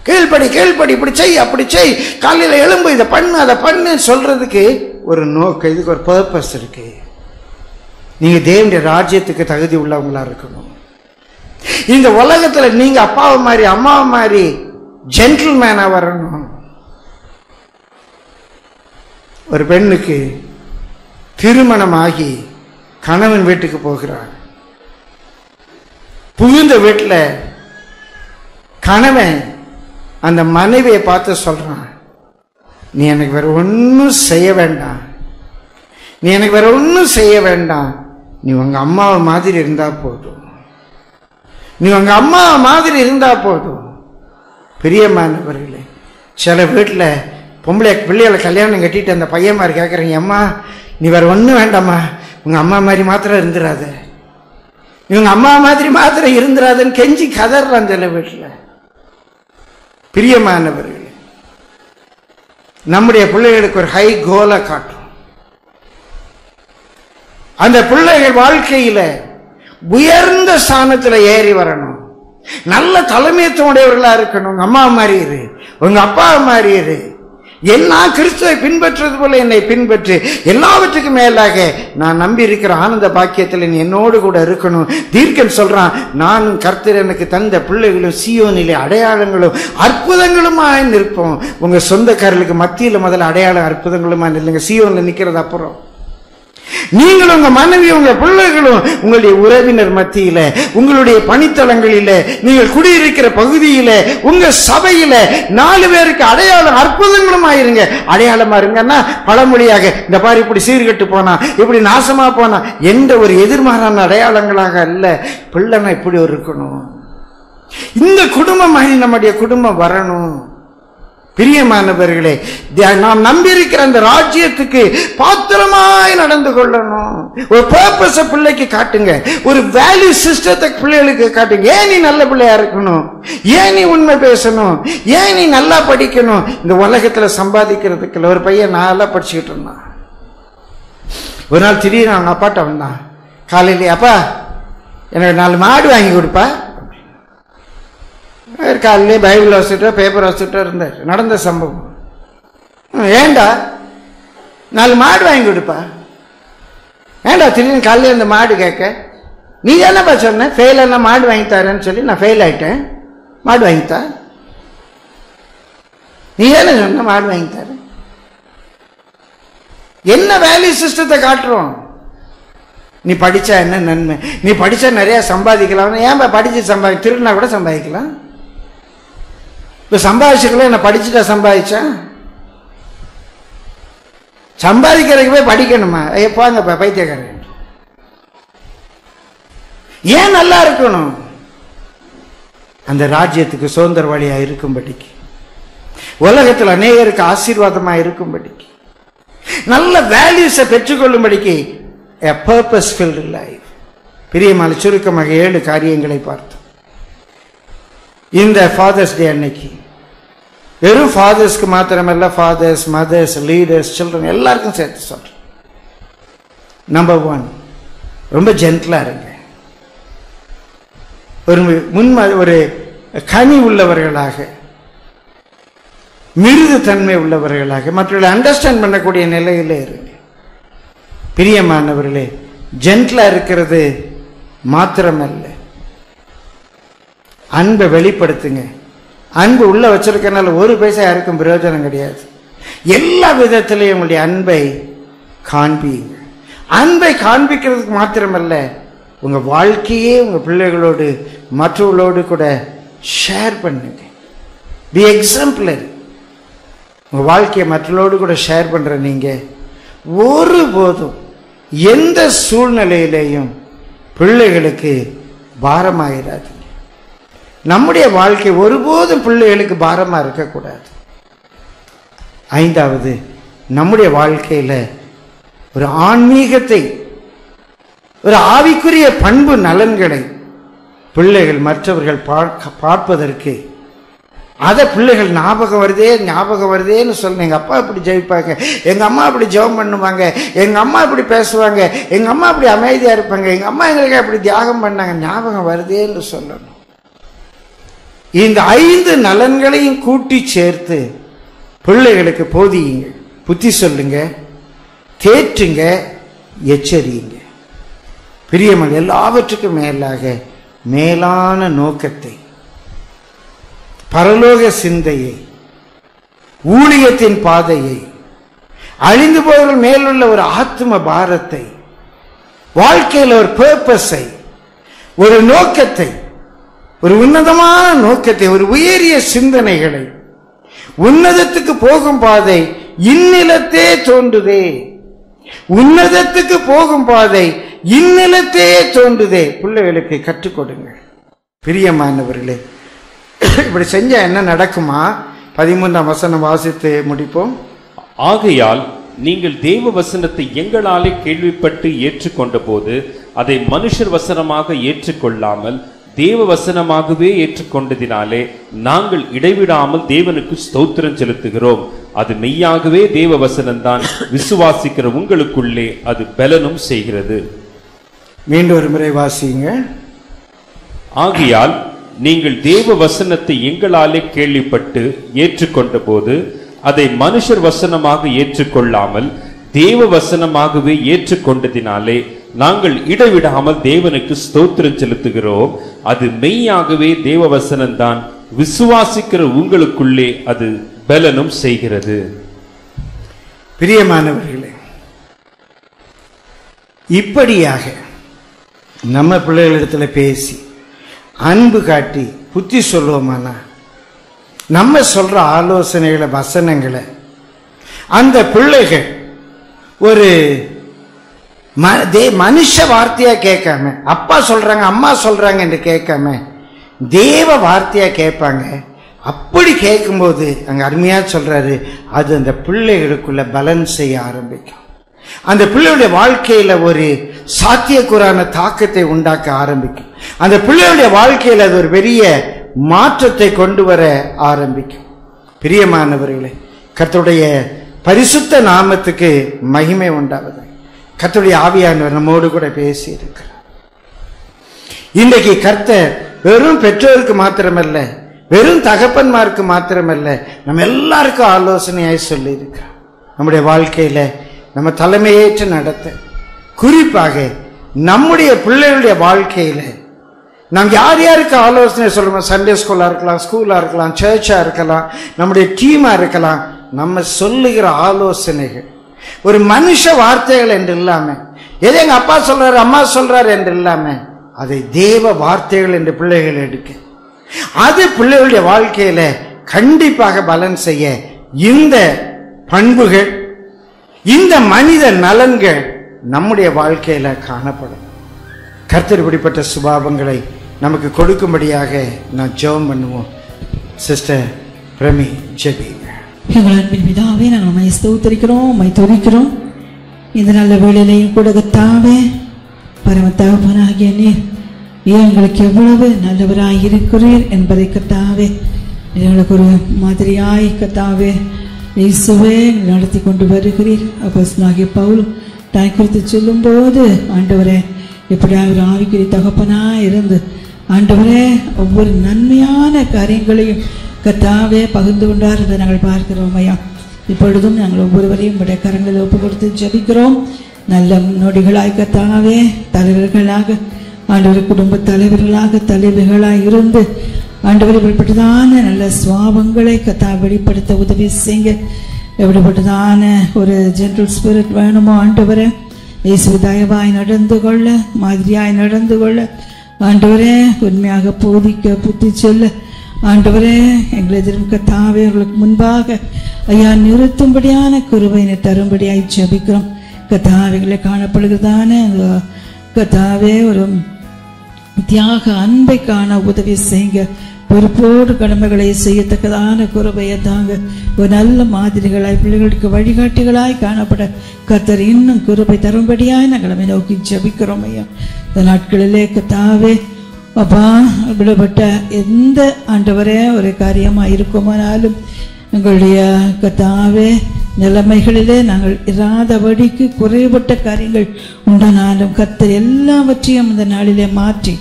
கீழ்படி கீழ்படி, இப்படி செய் அப்படி செய், காலையில் எழும்பு, இதை பண்ணு அதை பண்ணு சொல்றதுக்கு ஒரு நோக்கம், இதுக்கு ஒரு பர்பஸ் இருக்கு. நீங்க தேவனுடைய ராஜ்யத்துக்கு தகுதி உள்ளவங்களா இருக்கணும். இந்த உலகத்துல நீங்க அப்பாவை மாதிரி அம்மாவை மாதிரி ஜென்டில்மேனா வரணும். ஒரு பெண்ணுக்கு திருமணமாகி கணவன் வீட்டுக்கு போகிறார். புகுந்த வீட்டுல கணவன் அந்த மனைவியை பார்த்து சொல்றான், நீ எனக்கு வேற ஒன்னும் செய்ய வேண்டாம், நீ எனக்கு வேற ஒன்னும் செய்ய வேண்டாம், நீ உங்க அம்மாவை மாதிரி இருந்தா போதும், நீ உங்க அம்மாவை மாதிரி இருந்தா போதும். பிரியமானவர்களே, சில வீட்டுல பொம்பளை பிள்ளைகளை கல்யாணம் கட்டிட்டு அந்த பையன் மாதிரி கேட்கறீங்க, அம்மா நீ வேற ஒன்னும் வேண்டாம்மா, உங்க அம்மா மாதிரி மாத்திரம் இருந்துடாத, இவங்க அம்மா மாதிரி மாத்திரம் இருந்துடாதுன்னு கெஞ்சி கதறான் சில வீட்டுல. பிரியமானவர்களே, நம்முடைய பிள்ளைகளுக்கு ஒரு ஹை கோலை காட்டும். அந்த பிள்ளைகள் வாழ்க்கையில உயர்ந்த ஸ்தானத்துல ஏறி வரணும். நல்ல தலைமைத்துவடையவர்களா இருக்கணும். அம்மா மாறிடு, உங்க அப்பா மாறிடு, எல்லா கிறிஸ்துவை பின்பற்றுவது போல என்னை பின்பற்று, எல்லாவற்றுக்கும் மேலாக நான் நம்பி இருக்கிற ஆனந்த பாக்கியத்தில் நீ என்னோடு கூட இருக்கணும். தீர்க்கன் சொல்றான், நான் கர்த்தர் எனக்கு தந்த பிள்ளைகளும் சீயோனிலே அடையாளங்களும் அற்புதங்களுமாய் நிற்போம். உங்க சொந்தக்காரர்களுக்கு மத்தியில் முதல்ல அடையாளம் அற்புதங்களுமாய் நில்லுங்க. சீயோன்ல நிக்கிறது அப்புறம் நீங்கள் உங்க மனைவி உங்க பிள்ளைகளும் உங்களுடைய உறவினர் மத்தியில, உங்களுடைய பணித்தளங்களில, நீங்கள் குடியிருக்கிற பகுதியில, உங்க சபையில நாலு பேருக்கு அடையாளம் அற்புதங்களும் ஆயிருங்க. அடையாளமா இருங்கன்னா பழமொழியாக இந்த பாரு இப்படி சீர்கட்டு போனா, இப்படி நாசமா போனா என்ற ஒரு எதிர்மாறான அடையாளங்களாக அல்ல, பிள்ளைனா இப்படி ஒரு இருக்கணும், இந்த குடும்பம் மாதிரி நம்முடைய குடும்பம் வரணும். பிரியமானவர்களே, நாம் நம்பியிருக்கிற அந்த ராஜ்யத்துக்கு பாத்திரமாய் நடந்து கொள்ளணும். ஒரு பர்பஸ பிள்ளைக்கு காட்டுங்க, ஒரு வேல்யூ சிஸ்டத்தை பிள்ளைகளுக்கு காட்டுங்க. ஏன் நீ நல்ல பிள்ளையா இருக்கணும், ஏன் நீ உண்மை பேசணும், ஏன் நீ நல்லா படிக்கணும். இந்த உலகத்துல சம்பாதிக்கிறதுக்கு இல்லை. ஒரு பையன் நான் நல்லா படிச்சுக்கிட்டு இருந்தான். ஒரு நாள் திடீர்னு அவங்க அப்பாட்ட வந்தான். காலையிலேயே அப்பா எனக்கு நாலு மாடு வாங்கி கொடுப்பா. காலையிலேயே பைபிள் வசிட்டோ பேப்பர் வசிட்டோ இருந்தார். நடந்த சம்பவம், ஏண்டா நாலு மாடு வாங்கி கொடுப்பா, ஏண்டா திடீர்னு காலையில் இந்த மாடு கேட்க, நீ என்னப்பா சொன்ன ஃபெயில் ஆனா மாடு வாங்கித்தாரன்னு சொல்லி நான் ஃபெயில் ஆகிட்டேன், மாடு வாங்கித்தா, நீ என்ன சொன்ன மாடு வாங்கித்தாரு. என்ன வேல்யூ சிஸ்டத்தை காட்டுறோம்? நீ படிச்சா என்ன நன்மை, நீ படிச்சா நிறைய சம்பாதிக்கலாம். ஏன்பா படிச்சு சம்பாதி திருடினா கூட சம்பாதிக்கலாம். இப்ப சம்பாதிச்சுக்கலாம், என்ன படிச்சுட்டா சம்பாதிச்சா? சம்பாதிக்கிறதுக்கு போய் படிக்கணுமா? போங்கப்பா பைத்தியக்காரன். ஏன் நல்லா இருக்கணும்? அந்த ராஜ்யத்துக்கு சுதந்திரவாளியா இருக்கும்படிக்கு, உலகத்தில் அநேகருக்கு ஆசீர்வாதமா இருக்கும்படிக்கு, நல்ல வேல்யூஸை பெற்றுக்கொள்ளும்படிக்கு. A purpose-filled life. பிரியமான சுருக்கமாக ஏழு காரியங்களை பார்த்தோம் இந்த ஃபாதர்ஸ் டே அன்னைக்கு. வெறும் ஃபாதர்ஸ்க்கு மாத்திரமல்ல, ஃபாதர்ஸ், மதர்ஸ், லீடர்ஸ், சில்ட்ரன் எல்லாருக்கும் சேர்த்து சொல்றேன். நம்பர் ஒன், ரொம்ப ஜென்டலா இருங்க. ஒரு முன் ஒரு கனி உள்ளவர்களாக, மிருது தன்மை உள்ளவர்களாக, மற்றவர்களை அண்டர்ஸ்டாண்ட் பண்ணக்கூடிய நிலையிலே இருங்க. பிரியமானவர்களே, ஜென்டலா இருக்கிறது மாத்திரமல்ல, அன்பை வெளிப்படுத்துங்க. அன்பு உள்ள வச்சிருக்கனால ஒரு பைசா யாருக்கும் பிரயோஜனம் கிடையாது. எல்லா விதத்திலையும் உங்களுடைய அன்பை காண்பிங்க. அன்பை காண்பிக்கிறதுக்கு மாத்திரமல்ல, உங்க வாழ்க்கையே உங்க பிள்ளைகளோடு மற்றவர்களோடு கூட ஷேர் பண்ணுங்க. Be exemplar. உங்க வாழ்க்கையை மற்றவர்களோடு கூட ஷேர் பண்ற நீங்க ஒருபோதும் எந்த சூழ்நிலையிலையும் பிள்ளைகளுக்கு பாரமாயிராது. நம்முடைய வாழ்க்கை ஒருபோதும் பிள்ளைகளுக்கு பாரமாக இருக்கக்கூடாது. ஐந்தாவது, நம்முடைய வாழ்க்கையில் ஒரு ஆன்மீகத்தை, ஒரு ஆவிக்குரிய பண்பு நலன்களை பிள்ளைகள் மற்றவர்கள் பார்ப்பதற்கு, அதை பிள்ளைகள் ஞாபகம் வருதே ஞாபகம் வருதேன்னு சொல்லணும். எங்கள் அப்பா இப்படி ஜெபிப்பாங்க, எங்கள் அம்மா இப்படி ஜெபம் பண்ணுவாங்க, எங்கள் அம்மா இப்படி பேசுவாங்க, எங்கள் அம்மா இப்படி அமைதியாக இருப்பாங்க, எங்கள் அம்மா எங்களுக்கு அப்படி தியாகம் பண்ணாங்க, ஞாபகம் வருதேன்னு சொல்லணும். இந்த ஐந்து நலன்களையும் கூட்டி சேர்த்து பிள்ளைகளுக்கு போதியுங்க, புத்தி சொல்லுங்க, தேற்றுங்க, எச்சரியுங்க. பிரியமன், எல்லாவற்றுக்கும் மேலாக மேலான நோக்கத்தை, பரலோக சிந்தையை, ஊழியத்தின் பாதையை, அழிந்து போவர்கள் மேலுள்ள ஒரு ஆத்ம பாரத்தை, வாழ்க்கையில் ஒரு பர்பஸை, ஒரு நோக்கத்தை, ஒரு உன்னதமான நோக்கத்தை, ஒரு உயரிய சிந்தனைகளை, உன்னதத்துக்கு போகும் பாதை இந்நிலத்தே தோன்றுதே, உன்னதத்துக்கு போகும் பாதை இந்நிலத்தே தோன்றுதே பிள்ளைகளுக்கு கற்றுக் கொடுங்க. பிரியமானவர்களே, இப்படி செஞ்சா என்ன நடக்குமா? பதிமூன்றாம் வசனம் வாசித்து முடிப்போம். ஆகையால் நீங்கள் தேவ வசனத்தை எங்களாலே கேள்விப்பட்டு ஏற்றுக்கொண்ட போது அதை மனுஷர் வசனமாக ஏற்றுக்கொள்ளாமல் தேவ வசனமாகவே ஏற்றுக்கொண்டதினாலே நாங்கள் இடைவிடாமல் தேவனுக்கு ஸ்தோத்திரம் செலுத்துகிறோம். அது மெய்யாகவே தேவ வசனம்தான், விசுவாசிக்கிற உங்களுக்குள்ளே அது பலனும் செய்கிறது. மீண்டும் ஒரு முறை வாசிங்க. ஆகையால் நீங்கள் தேவ வசனத்தை எங்களாலே கேள்விப்பட்டு ஏற்றுக்கொண்ட போது அதை மனுஷர் வசனமாக ஏற்றுக்கொள்ளாமல் தேவ வசனமாகவே ஏற்றுக்கொண்டதினாலே நாங்கள் இடைவிடாமல் தேவனுக்கு ஸ்தோத்திரம் செலுத்துகிறோம். அது மெய்யாகவே தேவ வசனம்தான், விசுவாசிக்கிற உங்களுக்குள்ளே அது பலனும் செய்கிறது. பிரியமானவர்களே, இப்படியாக நம்ம பிள்ளைகளிடத்துல பேசி அன்பு காட்டி புத்தி சொல்லுவோமானா, நம்ம சொல்ற ஆலோசனைகளை வசனங்களை அந்த பிள்ளைகள் ஒரு மனுஷ வார்த்தையா கேட்காம, அப்பா சொல்றாங்க அம்மா சொல்றாங்க என்று கேட்காம தேவ வார்த்தையா கேட்பாங்க. அப்படி கேட்கும்போது அங்க அருமையா சொல்றாரு, அது அந்த பிள்ளைகளுக்குள்ள பலன் செய்ய ஆரம்பிக்கும், அந்த பிள்ளையுடைய வாழ்க்கையில ஒரு சாத்தியக்கூறான தாக்கத்தை உண்டாக்க ஆரம்பிக்கும், அந்த பிள்ளையுடைய வாழ்க்கையில அது ஒரு பெரிய மாற்றத்தை கொண்டு வர ஆரம்பிக்கும். பிரியமானவர்களே, கர்த்தருடைய பரிசுத்த நாமத்துக்கு மகிமை உண்டாவது. கர்த்தருடைய ஆவியானவர் நம்மோடு கூட பேசி இருக்கிறார். இன்றைக்கு கர்த்தர் வெறும் பெற்றோருக்கு மாத்திரமல்ல, வெறும் தகப்பன்மாருக்கு மாத்திரமல்ல, நம்ம எல்லாருக்கும் ஆலோசனையாய் சொல்லி இருக்கிறார். நம்முடைய வாழ்க்கையில நம்ம தலைமையேற்று நடத்த, குறிப்பாக நம்முடைய பிள்ளைகளுடைய வாழ்க்கையில நாம் யார் யாருக்கு ஆலோசனை சொல்றோம், சண்டே ஸ்கூலா இருக்கலாம், ஸ்கூலா இருக்கலாம், சர்ச்சா இருக்கலாம், நம்முடைய டீமா இருக்கலாம், நம்ம சொல்லுகிற ஆலோசனைகள் ஒரு மனுஷ வார்த்தைகள் என்று இல்லாம, எது எங்க அப்பா சொல்றாரு அம்மா சொல்றாரு என்று இல்லாம அதை தேவ வார்த்தைகள் என்று பிள்ளைகள் எடுக்க, அது பிள்ளைகளுடைய வாழ்க்கையில கண்டிப்பாக பலன் செய்ய இந்த பண்புகள், இந்த மனித நலன்கள் நம்முடைய வாழ்க்கையில காணப்படும். கர்த்தர் இப்படிப்பட்ட சுபாவங்களை நமக்கு கொடுக்கும்படியாக நான் ஜெபம் பண்ணுவோம். சிஸ்டர் பிரமி ஜெபி. பிதாவே, நாங்கள் உம்மை ஸ்தோத்திரிக்கிறோம், உம்மை துதிக்கிறோம். இந்த நல்ல வேளையிலையும் கூட கர்த்தாவே, பரம தகப்பனாகிய நீர் எங்களுக்கு எவ்வளவு நல்லவராய் இருக்கிறீர் என்பதை கர்த்தாவே எங்களுக்கு ஒரு மாதிரியாய் கர்த்தாவே இயேசுவே நடத்தி கொண்டு வருகிறீர். அப்போஸ்தலனாகிய பவுல் தன்னை குறித்து சொல்லும்போது, ஆண்டவரே எப்படியாக ஒரு ஆவிக்குரிய தகப்பனாக இருந்து ஆண்டவரே ஒவ்வொரு நன்மையான காரியங்களையும் கர்த்தாவே பகிர்ந்து கொண்டார் என்று நாங்கள் பார்க்கிறோம் ஐயா. இப்பொழுதும் நாங்கள் ஒவ்வொருவரையும் உடைய கரங்களில் ஒப்பு கொடுத்து ஜெபிக்கிறோம். நல்ல முன்னோடிகளாய் கர்த்தாவே, தலைவர்களாக ஆண்டவரை, குடும்ப தலைவர்களாக தலைவர்களாக இருந்து ஆண்டவர் இப்படிப்பட்டதான நல்ல சுவாபங்களை கர்த்தா வெளிப்படுத்த உதவி செய்யுங்க. எப்படிப்பட்டதான ஒரு ஜென்ரல் ஸ்பிரிட் வேணுமோ ஆண்டவரை, இயேசு தயவாய் நடந்து கொள்ள, மாதிரியாய் நடந்து கொள்ள ஆண்டவரே, உண்மையாக போதிக்க புத்தி சொல்ல ஆண்டவரே, எங்களை திரும்ப கர்த்தாவே உங்களுக்கு முன்பாக ஐயா நிறுத்தும்படியான குருவையினை தரும்படியாய் ஜபிக்கிறோம். கர்த்தாவைகளை காணப்படுகிறதான கர்த்தாவே ஒரு தியாக அன்பை காண உதவி செய்யுங்க. பொறுப்போடு கடமைகளை செய்யத்தக்கதான குருபையை தாங்க. ஒரு நல்ல மாதிரிகளாய் பிள்ளைகளுக்கு வழிகாட்டிகளாய் காணப்பட கர்த்தர் இன்னும் குருபை தரும்படியாய் நாங்கள் நோக்கி ஜபிக்கிறோம் ஐயா. இந்த நாட்களிலே கர்த்தாவே அப்பா, விடப்பட்ட எந்த ஆண்டவரே ஒரு காரியமாக இருக்குமானாலும் எங்களுடைய கர்த்தாவே நிலைமைகளிலே நாங்கள் இராதபடிக்கு குறைபட்ட காரியங்கள் உண்டானாலும் கர்த்தர் எல்லாவற்றையும் இந்த நாளிலே மாற்றி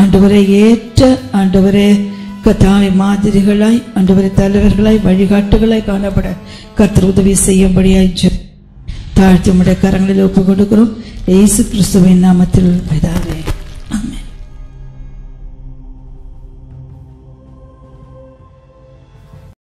ஆண்டவரை ஏற்ற ஆண்டவரே கர்த்தாவை மாதிரிகளாய் ஆண்டவரை தலைவர்களாய் வழிகாட்டுகளாய் காணப்பட கர்த்தர் உதவி செய்யும்படியாய் தாழ்த்தி உடைய கரங்களில் ஒப்பு கொடுக்கிறோம். இயேசு கிறிஸ்துவின் நாமத்தில் பிதாவே.